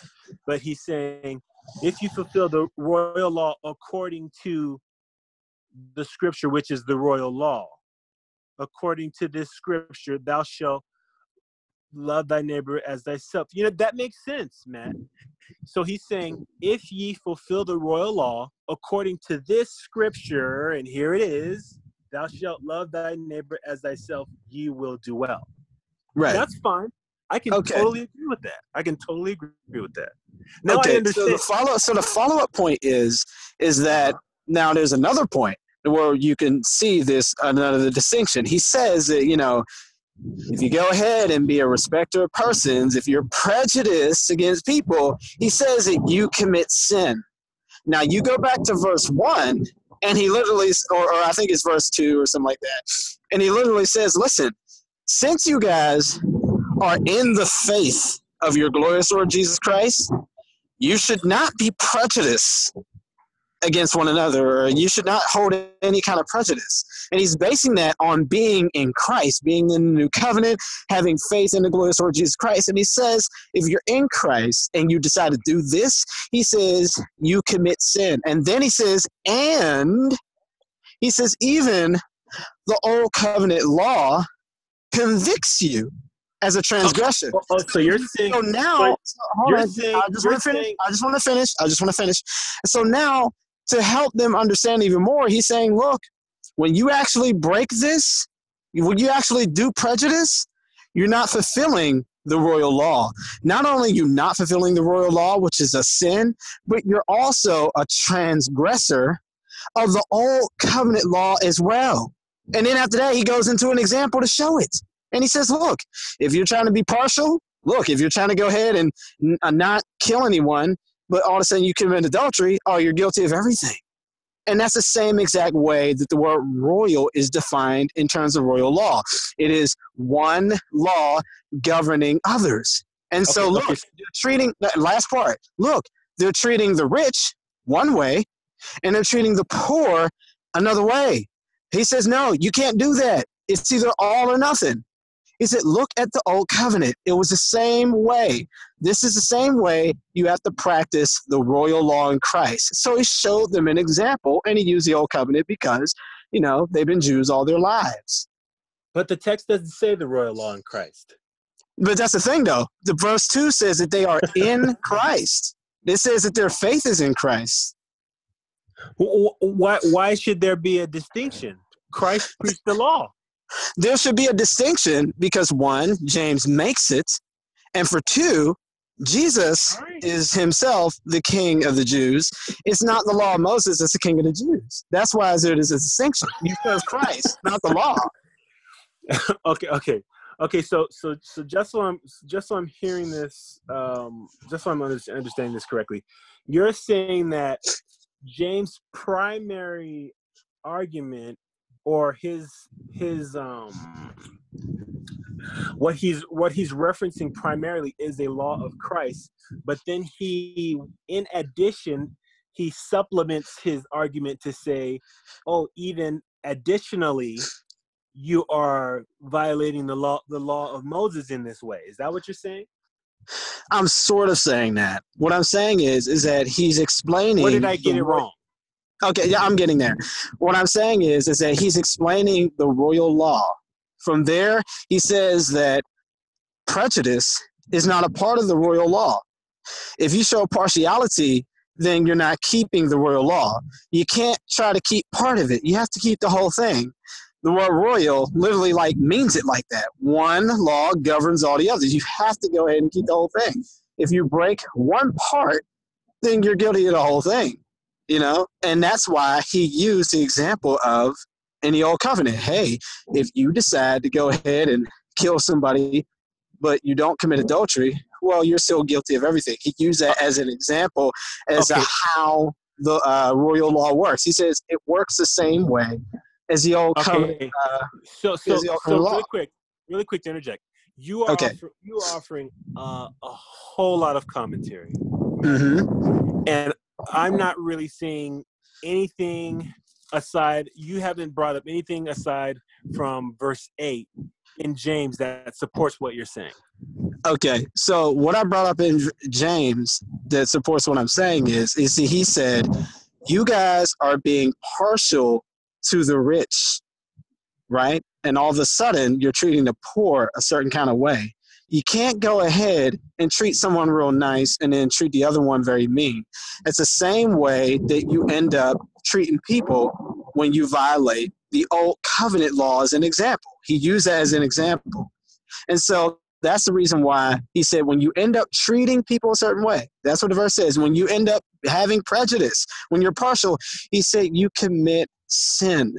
but he's saying if you fulfill the royal law according to the scripture, which is the royal law, according to this scripture, thou shalt love thy neighbor as thyself. You know, that makes sense, Matt. So he's saying, if ye fulfill the royal law according to this scripture, and here it is, thou shalt love thy neighbor as thyself, ye will do well. Right. That's fine. I can okay. totally agree with that. I can totally agree with that. Now okay. I understand. So the follow, so the follow-up point is, is that now there's another point where you can see this, another distinction. He says that, you know, if you go ahead and be a respecter of persons, if you're prejudiced against people, he says that you commit sin. Now you go back to verse one, and he literally, or, or I think it's verse two or something like that. And he literally says, listen, since you guys are in the faith of your glorious Lord Jesus Christ, you should not be prejudiced against one another, or you should not hold any kind of prejudice. And he's basing that on being in Christ, being in the new covenant, having faith in the glorious Lord Jesus Christ. And he says, if you're in Christ and you decide to do this, he says, you commit sin. And then he says, and he says, even the old covenant law convicts you as a transgression. Oh, oh, so you're saying, so now, I just want to finish. I just want to finish. I just want to finish. So now, to help them understand even more, he's saying, look, when you actually break this, when you actually do prejudice, you're not fulfilling the royal law. Not only are you not fulfilling the royal law, which is a sin, but you're also a transgressor of the old covenant law as well. And then after that, he goes into an example to show it. And he says, look, if you're trying to be partial, look, if you're trying to go ahead and uh, not kill anyone, but all of a sudden you commit adultery, oh, you're guilty of everything. And that's the same exact way that the word royal is defined in terms of royal law. It is one law governing others. And okay, so look, okay. they're treating, that last part, look, they're treating the rich one way, and they're treating the poor another way. He says, no, you can't do that. It's either all or nothing. He said, look at the old covenant. It was the same way. This is the same way you have to practice the royal law in Christ. So he showed them an example, and he used the old covenant because, you know, they've been Jews all their lives. But the text doesn't say the royal law in Christ. But that's the thing, though. The verse two says that they are in Christ. It says that their faith is in Christ. Why, why should there be a distinction? Christ preached the law. There should be a distinction because, one, James makes it, and for two, Jesus right. is himself the king of the Jews. It's not the law of Moses, it's the king of the Jews. That's why there is a distinction. You serve Christ, not the law. Okay, okay. Okay, so so so just so I'm just so I'm hearing this, um, just so I'm understanding this correctly, you're saying that James' primary argument, or his his um what he's what he's referencing primarily, is a law of Christ, but then he, in addition, he supplements his argument to say, oh, even additionally, you are violating the law the law of Moses in this way. Is that what you're saying? I'm sort of saying that. What I'm saying is is that he's explaining. Where did I get it wrong? Okay, yeah, I'm getting there. What I'm saying is, is that he's explaining the royal law. From there, he says that prejudice is not a part of the royal law. If you show partiality, then you're not keeping the royal law. You can't try to keep part of it. You have to keep the whole thing. The word royal literally like means it like that. One law governs all the others. You have to go ahead and keep the whole thing. If you break one part, then you're guilty of the whole thing. You know, and that's why he used the example of in the old covenant. Hey, if you decide to go ahead and kill somebody, but you don't commit adultery, well, you're still guilty of everything. He used that as an example as to okay. how the uh, royal law works. He says it works the same way as the old okay. covenant. Uh, so, so, so really law. quick, really quick to interject. You are okay. offer, you are offering uh, a whole lot of commentary, mm-hmm. and I'm not really seeing anything aside. You haven't brought up anything aside from verse eight in James that supports what you're saying. Okay, so what I brought up in James that supports what I'm saying is, is he said, you guys are being partial to the rich, right? And all of a sudden, you're treating the poor a certain kind of way. You can't go ahead and treat someone real nice and then treat the other one very mean. It's the same way that you end up treating people when you violate the old covenant law as an example. He used that as an example. And so that's the reason why he said when you end up treating people a certain way, that's what the verse says, when you end up having prejudice, when you're partial, he said you commit sin.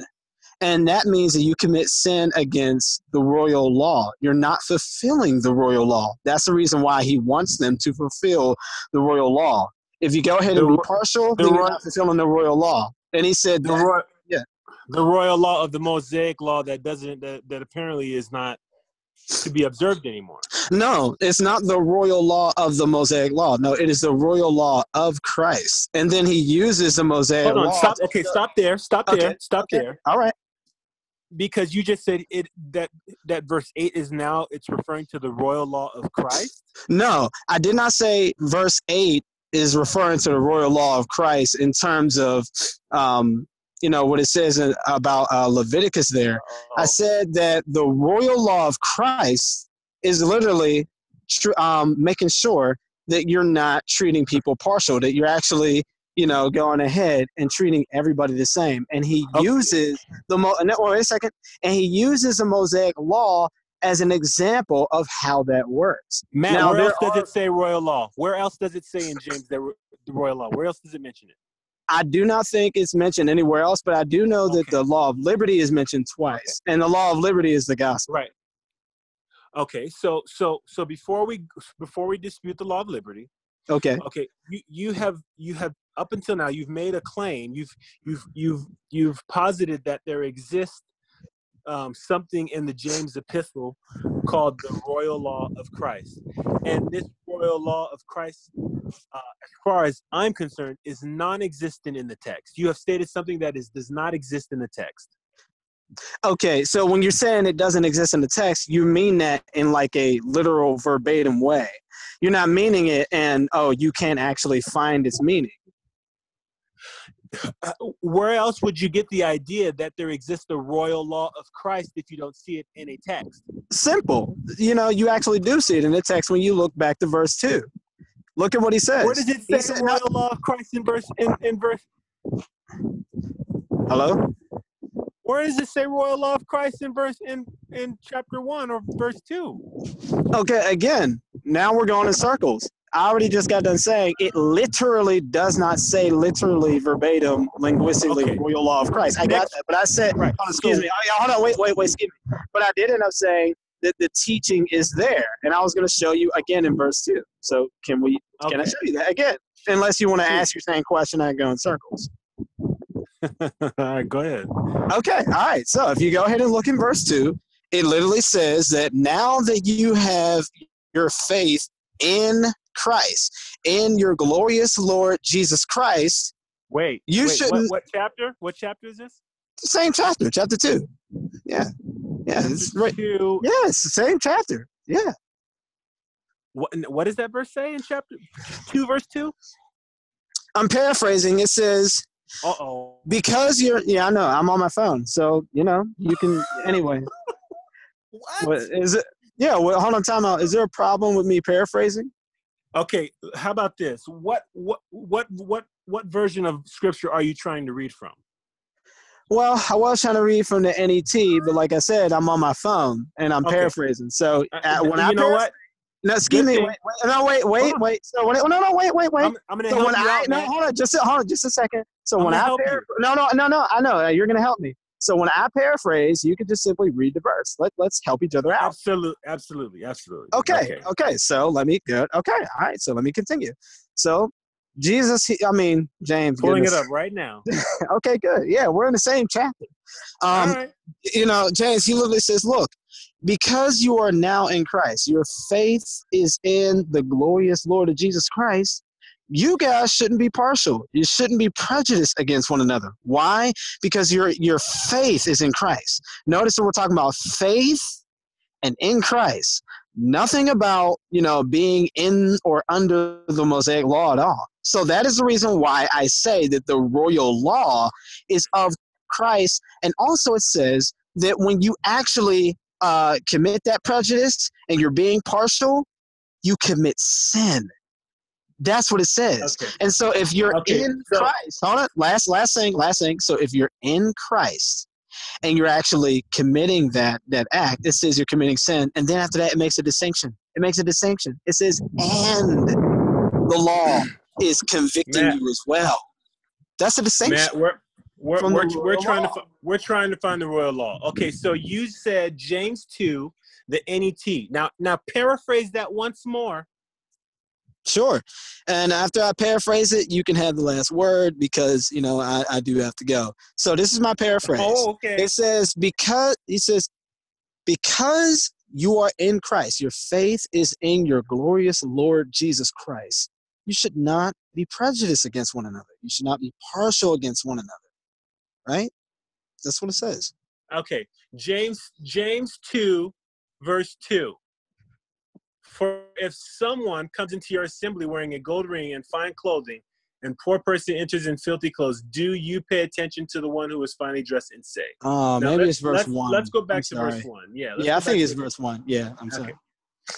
And that means that you commit sin against the royal law. You're not fulfilling the royal law. That's the reason why he wants them to fulfill the royal law. If you go ahead and be partial, then you're not fulfilling the royal law. And he said the royal, yeah, the royal law of the Mosaic law that doesn't that, that apparently is not to be observed anymore. No, it's not the royal law of the Mosaic law. No, it is the royal law of Christ. And then he uses the Mosaic Hold on, law. Stop, okay, stop there. Stop okay, there. Stop okay. there. All right. Because you just said it that that verse eight is now it's referring to the royal law of Christ. No, I did not say verse eight is referring to the royal law of Christ in terms of um, you know what it says in, about uh, Leviticus. There, oh. I said that the royal law of Christ is literally tr um, making sure that you're not treating people partial, that you're actually, you know, going ahead and treating everybody the same. And he okay. uses the mo no, wait a second. And he uses the Mosaic law as an example of how that works. Matt, now, where else does it say royal law? Where else does it say in James that the royal law? Where else does it mention it? I do not think it's mentioned anywhere else, but I do know that okay. the law of liberty is mentioned twice, okay. and the law of liberty is the gospel. Right. Okay. So, so, so before we before we dispute the law of liberty. Okay. Okay. You you have you have. Up until now, you've made a claim. You've you've you've you've posited that there exists um, something in the James Epistle called the Royal Law of Christ, and this Royal Law of Christ, uh, as far as I'm concerned, is non-existent in the text. You have stated something that is does not exist in the text. Okay, so when you're saying it doesn't exist in the text, you mean that in like a literal verbatim way. You're not meaning it, and oh, you can't actually find its meaning. Where else would you get the idea that there exists the royal law of Christ if you don't see it in a text? Simple. You know, you actually do see it in the text when you look back to verse two. Look at what he says. Where does it say said, royal law of Christ in verse in, in verse Hello? Where does it say royal law of Christ in verse in, in chapter one or verse two? Okay, again, now we're going in circles. I already just got done saying it literally does not say literally verbatim linguistically okay. royal law of Christ. I got that, but I said, right. oh, excuse me, oh, hold on, wait, wait, wait, excuse me. But I did end up saying that the teaching is there, and I was going to show you again in verse two. So can we? Okay. Can I show you that again? Unless you want to ask your same question, I go in circles. All right, go ahead. Okay, all right. So if you go ahead and look in verse two, it literally says that now that you have your faith in Christ, in your glorious Lord Jesus Christ. Wait, you wait, shouldn't. What, what chapter? What chapter is this? Same chapter, chapter two. Yeah, yeah, it's right. Two. Yeah, it's the same chapter. Yeah. What What does that verse say in chapter two, verse two? I'm paraphrasing. It says, "Uh oh, because you're." Yeah, I know. I'm on my phone, so you know you can. Anyway, what? what is it? Yeah. Well, hold on. Time out. Is there a problem with me paraphrasing? Okay, how about this? What what what what what version of scripture are you trying to read from? Well, I was trying to read from the N E T, but like I said, I'm on my phone and I'm okay. paraphrasing. So uh, when you I know what? No, excuse me. Wait, wait, no, wait, wait, wait. So when it, no, no, wait, wait, wait. I'm, I'm gonna so help when you I, out, no, hold on, just hold on, just a second. So I'm when I no, no, no, no, I know you're gonna help me. So when I paraphrase, you can just simply read the verse. Let, let's help each other out. Absolutely, absolutely, absolutely. Okay, okay, okay. So let me, good. Okay, all right, so let me continue. So Jesus, he, I mean, James. Pulling goodness. it up right now. Okay, good. Yeah, we're in the same chapter. Um, all right. You know, James, he literally says, look, because you are now in Christ, your faith is in the glorious Lord of Jesus Christ, you guys shouldn't be partial. You shouldn't be prejudiced against one another. Why? Because your your faith is in Christ. Notice that we're talking about faith and in Christ. Nothing about, you know, being in or under the Mosaic law at all. So that is the reason why I say that the royal law is of Christ. And also it says that when you actually uh, commit that prejudice and you're being partial, you commit sin. That's what it says. Okay. And so if you're okay. in so, Christ, hold on, last, last thing, last thing. So if you're in Christ and you're actually committing that, that act, it says you're committing sin. And then after that, it makes a distinction. It makes a distinction. It says, and the law is convicting Matt, you as well. That's a distinction. Matt, we're, we're, we're, we're, we're, trying to, we're trying to find the royal law. Okay, so you said James two, the N E T. Now, now paraphrase that once more. Sure. And after I paraphrase it, you can have the last word because, you know, I, I do have to go. So this is my paraphrase. Oh, okay. It says, because, he says, because you are in Christ, your faith is in your glorious Lord Jesus Christ. You should not be prejudiced against one another. You should not be partial against one another. Right? That's what it says. Okay. James, James two, verse two. For if someone comes into your assembly wearing a gold ring and fine clothing, and poor person enters in filthy clothes, do you pay attention to the one who is finely dressed and say? Oh, now maybe it's verse let's, one. Let's go back I'm to sorry. verse one. Yeah, yeah, I think it's verse one. one. Yeah, I'm okay. sorry.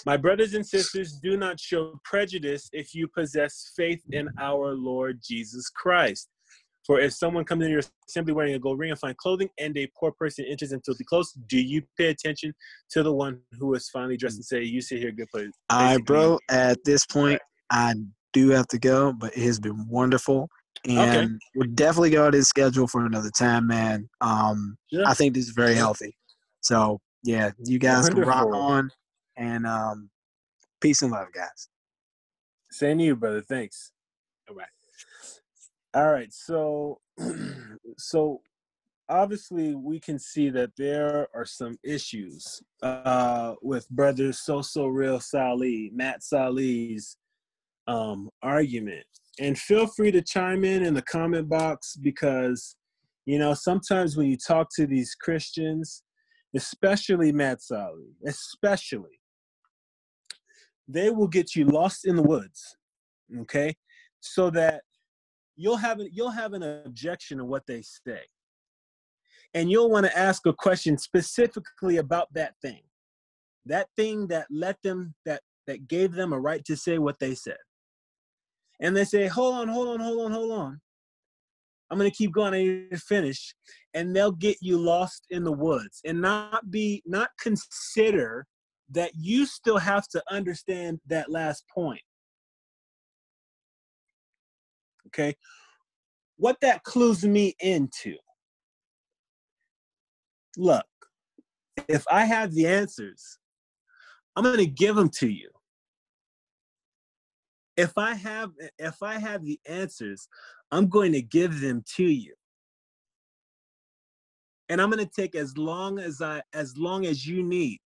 My brothers and sisters, do not show prejudice if you possess faith in our Lord Jesus Christ. For if someone comes into your assembly wearing a gold ring and fine clothing, and a poor person enters in filthy clothes, do you pay attention to the one who is finally dressed and say, you sit here, good place? All right, bro. At this point, I do have to go, but it has been wonderful. And okay. we'll definitely go to this schedule for another time, man. Um, yeah. I think this is very healthy. So, yeah, you guys wonderful. can rock on. And um, peace and love, guys. Same to you, brother. Thanks. All right. All right, so so obviously we can see that there are some issues uh, with brother SSOREAL Salih, Matt Salih's um, argument. And feel free to chime in in the comment box because, you know, sometimes when you talk to these Christians, especially Matt Salih, especially, they will get you lost in the woods, okay, so that You'll have, an, you'll have an objection to what they say. And you'll want to ask a question specifically about that thing. That thing that let them, that, that gave them a right to say what they said. And they say, hold on, hold on, hold on, hold on. I'm going to keep going. I need to finish. And they'll get you lost in the woods and not be, not consider that you still have to understand that last point. Okay, what that clues me into, look, if I have the answers, I'm going to give them to you. If I have, if I have the answers, I'm going to give them to you. And I'm going to take as long as I, as long as you need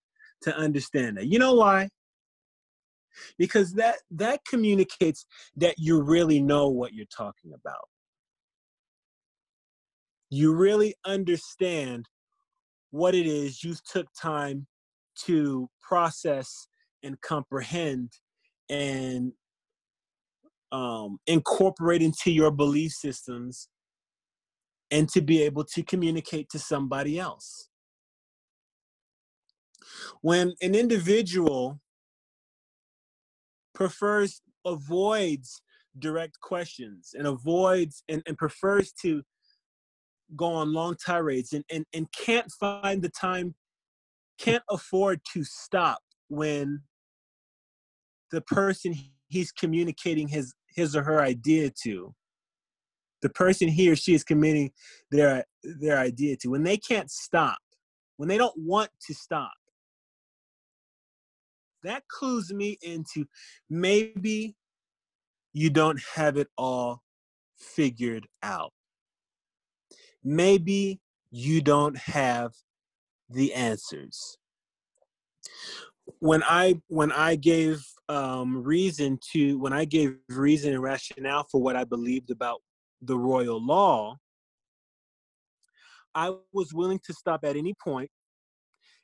to understand that. You know why? Because that, that communicates that you really know what you're talking about. You really understand what it is you've took time to process and comprehend and um, incorporate into your belief systems and to be able to communicate to somebody else. When an individual prefers, avoids direct questions and avoids and, and prefers to go on long tirades and, and, and can't find the time, can't afford to stop when the person he's communicating his, his or her idea to, the person he or she is committing their, their idea to, when they can't stop, when they don't want to stop, that clues me into maybe you don't have it all figured out. Maybe you don't have the answers. When I when I gave um, reason to when I gave reason and rationale for what I believed about the royal law, I was willing to stop at any point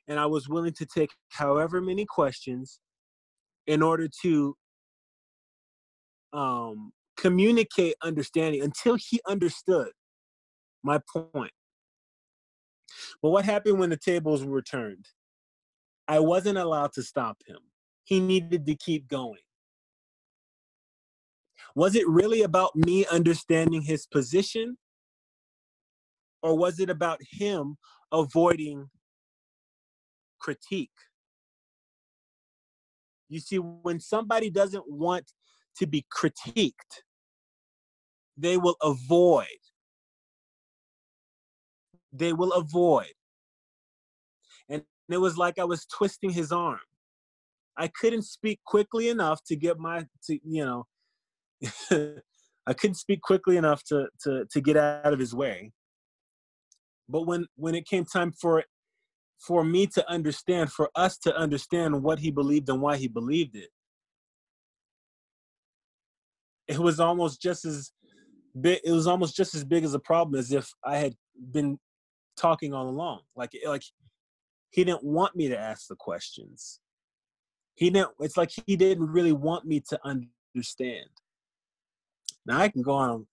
and I was willing to take however many questions in order to um, communicate understanding until he understood my point. But what happened when the tables were turned? I wasn't allowed to stop him. He needed to keep going. Was it really about me understanding his position? Or was it about him avoiding critique? You see, when somebody doesn't want to be critiqued, they will avoid. They will avoid. And it was like I was twisting his arm. I couldn't speak quickly enough to get my, to, you know, I couldn't speak quickly enough to, to, to get out of his way. But when, when it came time for, for me to understand, for us to understand what he believed and why he believed it, it was almost just as big, it was almost just as big as a problem as if I had been talking all along. Like, like he didn't want me to ask the questions. He didn't, it's like he didn't really want me to understand. Now I can go on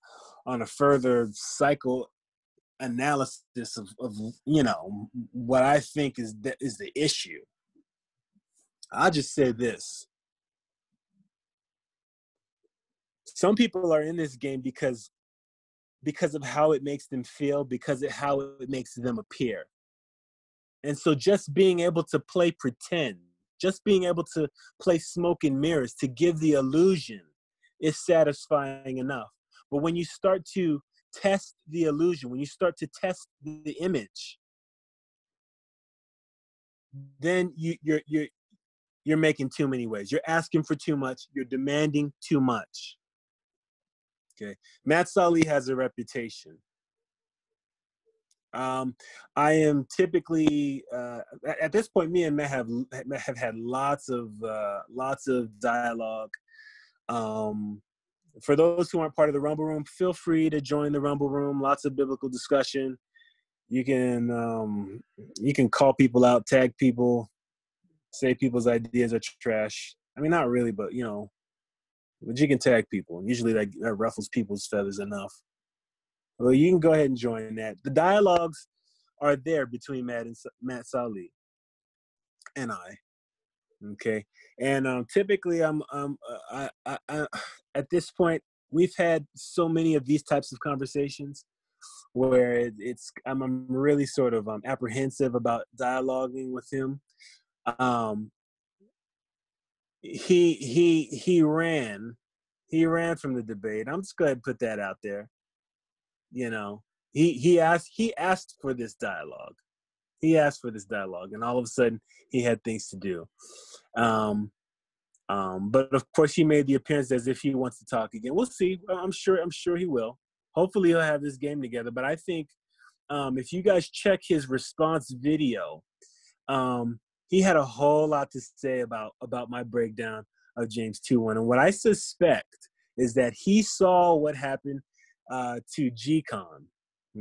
on a further psychoanalysis of, of you know, what I think is the, is the issue. I'll just say this. Some people are in this game because, because of how it makes them feel, because of how it makes them appear. And so just being able to play pretend, just being able to play smoke and mirrors to give the illusion is satisfying enough. But when you start to test the illusion, when you start to test the image, then you, you're, you're, you're making too many waves. You're asking for too much. You're demanding too much. Okay. Matt Salih has a reputation. Um, I am typically, uh, at, at this point, me and Matt have, have had lots of, uh, lots of dialogue. Um, for those who aren't part of the Rumble Room, feel free to join the Rumble Room. Lots of biblical discussion. You can, um, you can call people out, tag people, say people's ideas are trash. I mean, not really, but you know, but you can tag people. And usually that, that ruffles people's feathers enough. Well, you can go ahead and join that. The dialogues are there between Matt and Matt Salih and I. Okay. And um, typically I'm, um, I, I, I, at this point, we've had so many of these types of conversations where it, it's, I'm, I'm really sort of um, apprehensive about dialoguing with him. Um, he, he, he ran, he ran from the debate. I'm just going to put that out there. You know, he, he asked, he asked for this dialogue. He asked for this dialogue, and all of a sudden he had things to do. Um, um, but of course, he made the appearance as if he wants to talk again. We'll see. I'm sure. I'm sure he will. Hopefully, he'll have this game together. But I think um, if you guys check his response video, um, he had a whole lot to say about about my breakdown of James two one, and what I suspect is that he saw what happened uh, to G-Kon.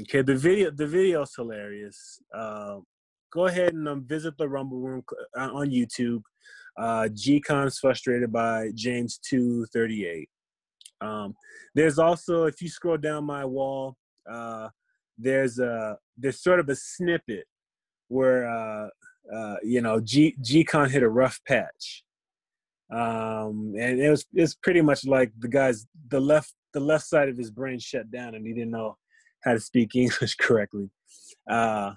Okay, the video the video is hilarious. Uh, go ahead and um, visit the Rumble Room on YouTube. Uh, G-Kon's frustrated by James two thirty-eight. Um, there's also, if you scroll down my wall, uh, there's a there's sort of a snippet where uh, uh, you know G G-Kon hit a rough patch, um, and it was it's pretty much like the guy's the left the left side of his brain shut down and he didn't know how to speak English correctly. Uh,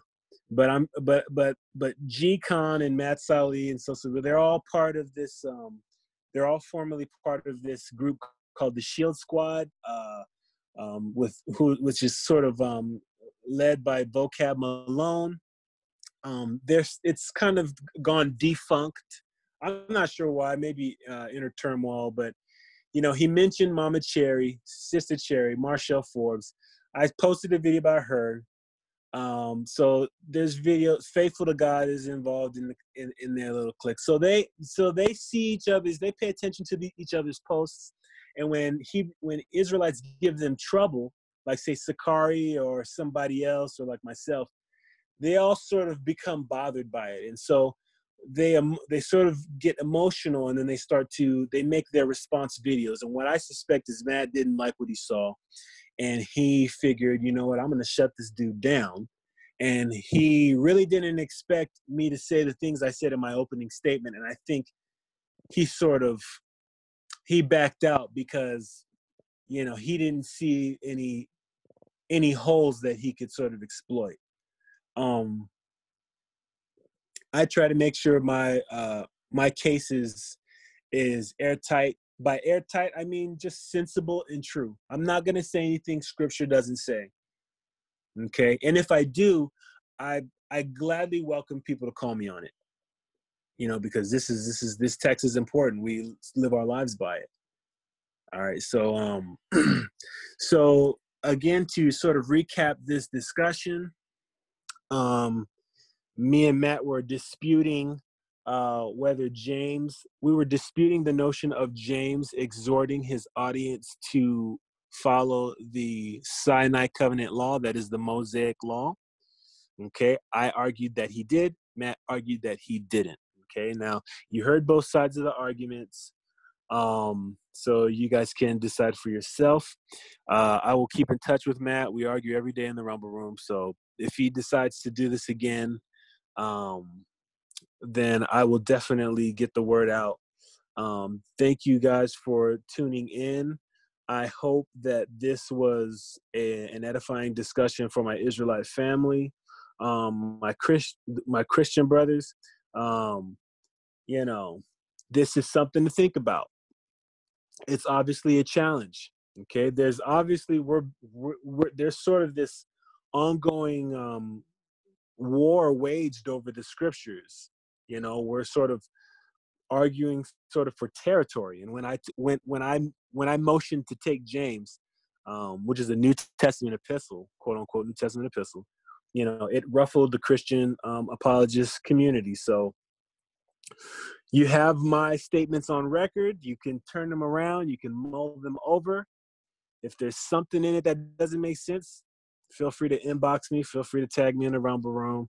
but I'm, but, but, but G-Kon and Matt Salih and so, so they're all part of this, um, they're all formerly part of this group called the SHIELD Squad, uh, um, with who, which is sort of, um, led by Vocab Malone. Um, there's, it's kind of gone defunct. I'm not sure why, maybe, uh, inner turmoil, but, you know, he mentioned Mama Cherry, Sister Cherry, Marshall Forbes. I posted a video about her. Um, so there's videos, Faithful to God is involved in, the, in in their little clique. So they so they see each other's, they pay attention to the, each other's posts. And when he when Israelites give them trouble, like say Sakari or somebody else or like myself, they all sort of become bothered by it. And so they, um, they sort of get emotional, and then they start to, they make their response videos. And what I suspect is Matt didn't like what he saw. And he figured, you know what, I'm going to shut this dude down. And he really didn't expect me to say the things I said in my opening statement. And I think he sort of, he backed out because, you know, he didn't see any, any holes that he could sort of exploit. Um, I try to make sure my, uh, my case is, is airtight. By airtight, I mean just sensible and true. I'm not going to say anything scripture doesn't say. Okay. And if I do, I, I gladly welcome people to call me on it, you know, because this is, this is, this text is important. We live our lives by it. All right. So, um, so again, to sort of recap this discussion, um, me and Matt were disputing uh, whether James, we were disputing the notion of James exhorting his audience to follow the Sinai covenant law, that is the Mosaic law. Okay, I argued that he did. Matt argued that he didn't. Okay, now you heard both sides of the arguments, um, so you guys can decide for yourself. Uh, I will keep in touch with Matt. We argue every day in the Rumble Room, so if he decides to do this again, um, then I will definitely get the word out. Um, thank you guys for tuning in. I hope that this was a, an edifying discussion for my Israelite family, um, my, Christ, my Christian brothers. Um, you know, this is something to think about. It's obviously a challenge. Okay. There's obviously, we're, we're, we're there's sort of this ongoing um, war waged over the scriptures. You know, we're sort of arguing sort of for territory. And when I, when, when I, when I motioned to take James, um, which is a New Testament epistle, quote unquote, New Testament epistle, you know, it ruffled the Christian um, apologist community. So you have my statements on record. You can turn them around. You can mull them over. If there's something in it that doesn't make sense, feel free to inbox me. Feel free to tag me in the Rumble Room.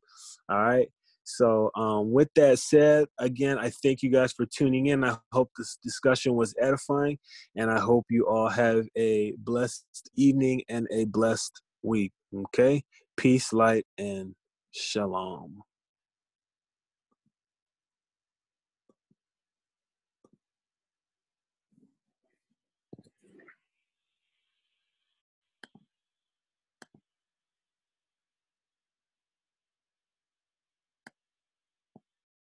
All right. So um, with that said, again, I thank you guys for tuning in. I hope this discussion was edifying, and I hope you all have a blessed evening and a blessed week, okay? Peace, light, and shalom.